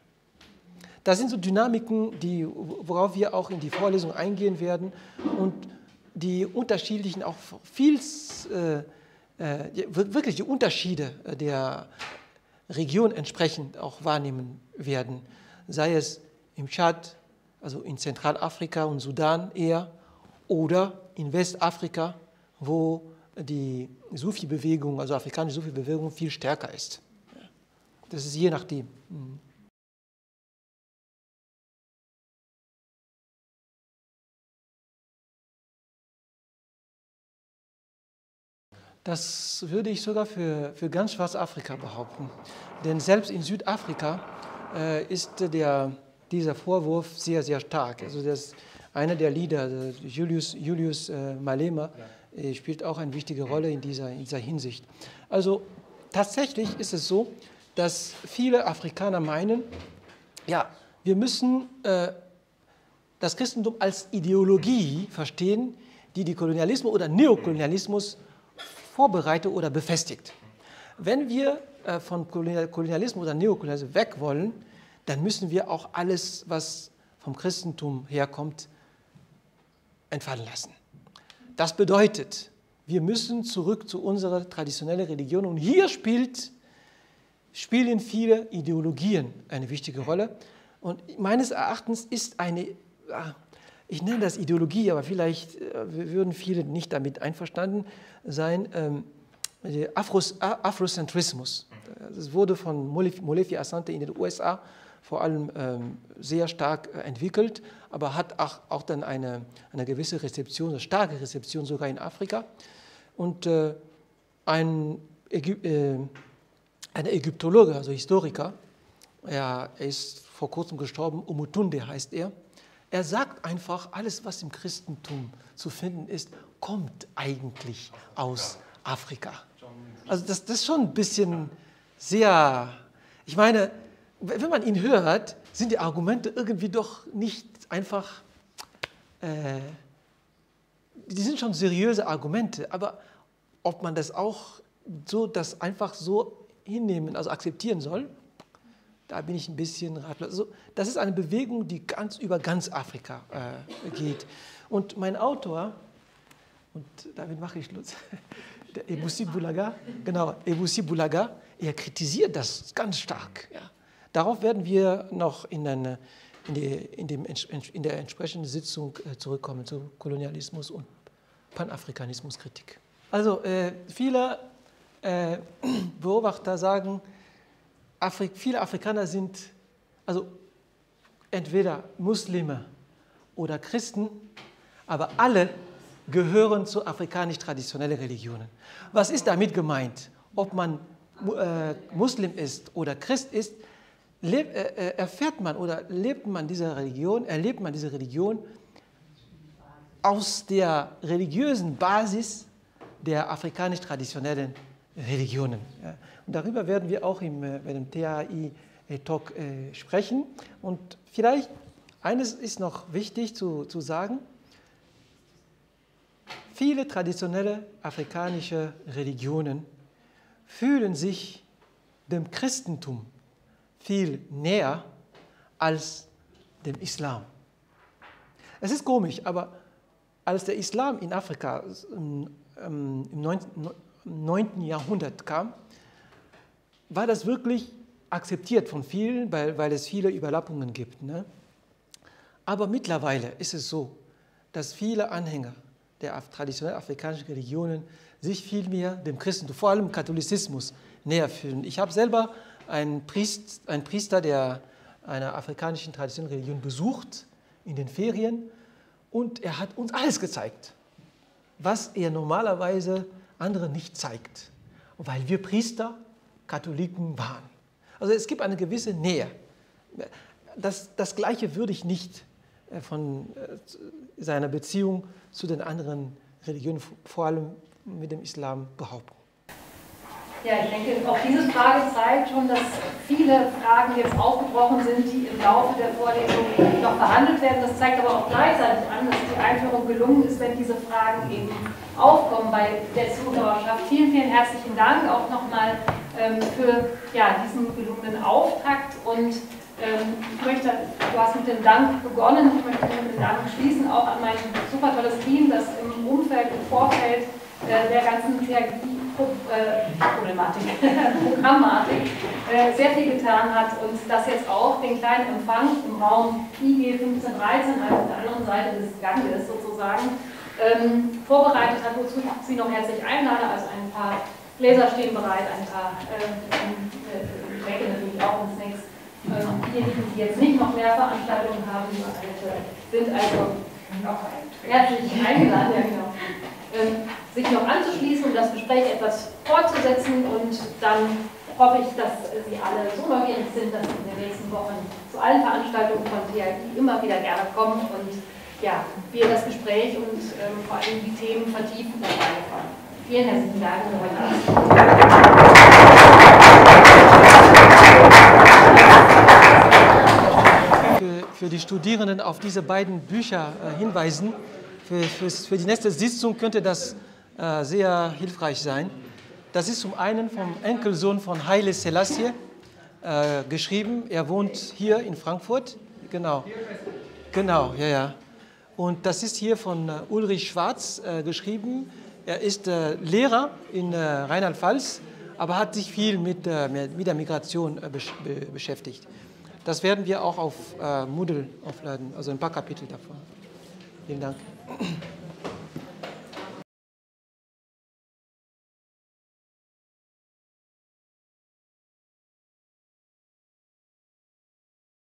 Das sind so Dynamiken, die, worauf wir auch in die Vorlesung eingehen werden und die unterschiedlichen, auch viel, äh, äh, wirklich die Unterschiede der Region entsprechend auch wahrnehmen werden. Sei es im Tschad, also in Zentralafrika und Sudan eher, oder in Westafrika, wo die Sufi-Bewegung, also afrikanische Sufi-Bewegung, viel stärker ist. Das ist je nachdem. Das würde ich sogar für, für ganz Schwarzafrika behaupten. Denn selbst in Südafrika äh, ist der, dieser Vorwurf sehr, sehr stark. Also das, einer der Leader, Julius, Julius äh, Malema, äh, spielt auch eine wichtige Rolle in dieser, in dieser Hinsicht. Also tatsächlich ist es so, dass viele Afrikaner meinen, ja, wir müssen äh, das Christentum als Ideologie verstehen, die die Kolonialismus oder Neokolonialismus vorbereitet oder befestigt. Wenn wir äh, von Kolonialismus oder Neokolonialismus weg wollen, dann müssen wir auch alles, was vom Christentum herkommt, entfallen lassen. Das bedeutet, wir müssen zurück zu unserer traditionellen Religion, und hier spielt, spielen viele Ideologien eine wichtige Rolle. Und meines Erachtens ist eine, ich nenne das Ideologie, aber vielleicht würden viele nicht damit einverstanden sein, ähm, Afros, Afrozentrismus. Es wurde von Molefe Asante in den U S A vor allem ähm, sehr stark entwickelt, aber hat auch, auch dann eine, eine gewisse Rezeption, eine starke Rezeption sogar in Afrika. Und äh, ein, Ägyp äh, ein Ägyptologe, also Historiker, er ist vor kurzem gestorben, Umutunde heißt er. Er sagt einfach, alles, was im Christentum zu finden ist, kommt eigentlich aus Afrika. Also das, das ist schon ein bisschen sehr, ich meine, wenn man ihn hört, sind die Argumente irgendwie doch nicht einfach, äh, die sind schon seriöse Argumente, aber ob man das auch so, das einfach so hinnehmen, also akzeptieren soll, da bin ich ein bisschen ratlos. Also, das ist eine Bewegung, die ganz über ganz Afrika äh, geht. Und mein Autor, und damit mache ich Schluss, der Eboussi Boulaga, genau, Eboussi Boulaga, er kritisiert das ganz stark. Ja. Darauf werden wir noch in, eine, in, die, in, dem, in der entsprechenden Sitzung zurückkommen, zu Kolonialismus und Panafrikanismuskritik. Also äh, viele äh, Beobachter sagen, Afri- viele Afrikaner sind also entweder Muslime oder Christen, aber alle gehören zu afrikanisch-traditionellen Religionen. Was ist damit gemeint? Ob man äh, Muslim ist oder Christ ist, leb, äh, erfährt man oder lebt man diese Religion, erlebt man diese Religion aus der religiösen Basis der afrikanisch-traditionellen Religionen. Ja. Und darüber werden wir auch im, bei dem T H I Talk äh, sprechen. Und vielleicht eines ist noch wichtig zu, zu sagen. Viele traditionelle afrikanische Religionen fühlen sich dem Christentum viel näher als dem Islam. Es ist komisch, aber als der Islam in Afrika ähm, im neunten Jahrhundert kam, war das wirklich akzeptiert von vielen, weil, weil es viele Überlappungen gibt. Ne? Aber mittlerweile ist es so, dass viele Anhänger der traditionellen afrikanischen Religionen sich viel mehr dem Christentum, vor allem Katholizismus, näher fühlen. Ich habe selber einen, Priest, einen Priester der, einer afrikanischen traditionellen Religion besucht in den Ferien, und er hat uns alles gezeigt, was er normalerweise anderen nicht zeigt, weil wir Priester Katholiken waren. Also es gibt eine gewisse Nähe. Das, das Gleiche würde ich nicht von seiner Beziehung zu den anderen Religionen, vor allem mit dem Islam, behaupten. Ja, ich denke, auch diese Frage zeigt schon, dass viele Fragen jetzt aufgebrochen sind, die im Laufe der Vorlesung noch behandelt werden. Das zeigt aber auch gleichzeitig an, dass die Einführung gelungen ist, wenn diese Fragen eben aufkommen bei der Zuhörerschaft. Vielen, vielen herzlichen Dank auch nochmal ähm, für ja, diesen gelungenen Auftakt. Und ähm, ich möchte, du hast mit dem Dank begonnen, ich möchte mit dem Dank schließen, auch an mein super tolles Team, das im Umfeld, im Vorfeld äh, der ganzen Theologie Problematik, Programmatik sehr viel getan hat, und das jetzt auch den kleinen Empfang im Raum I G fünfzehn dreizehn, also auf der anderen Seite des Ganges sozusagen, ähm, vorbereitet hat, wozu ich Sie noch herzlich einlade. Also ein paar Gläser stehen bereit, ein paar Getränke äh, äh, natürlich auch und Snacks. Ähm, diejenigen, die jetzt nicht noch mehr Veranstaltungen haben, sind also herzlich eingeladen, ja genau. sich noch anzuschließen, das Gespräch etwas fortzusetzen, und dann hoffe ich, dass Sie alle so neugierig sind, dass Sie in den nächsten Wochen zu allen Veranstaltungen von T H I immer wieder gerne kommen und ja, wir das Gespräch und ähm, vor allem die Themen vertiefen dabei kommen. Vielen herzlichen Dank für heute Abend. Für, für die Studierenden auf diese beiden Bücher äh, hinweisen. Für, für, für die nächste Sitzung könnte das äh, sehr hilfreich sein. Das ist zum einen vom Enkelsohn von Haile Selassie äh, geschrieben. Er wohnt hier in Frankfurt. Genau, genau, ja, ja. Und das ist hier von äh, Ulrich Schwarz äh, geschrieben. Er ist äh, Lehrer in äh, Rheinland-Pfalz, aber hat sich viel mit, äh, mit der Migration äh, besch be beschäftigt. Das werden wir auch auf äh, Moodle aufladen, also ein paar Kapitel davon. Vielen Dank.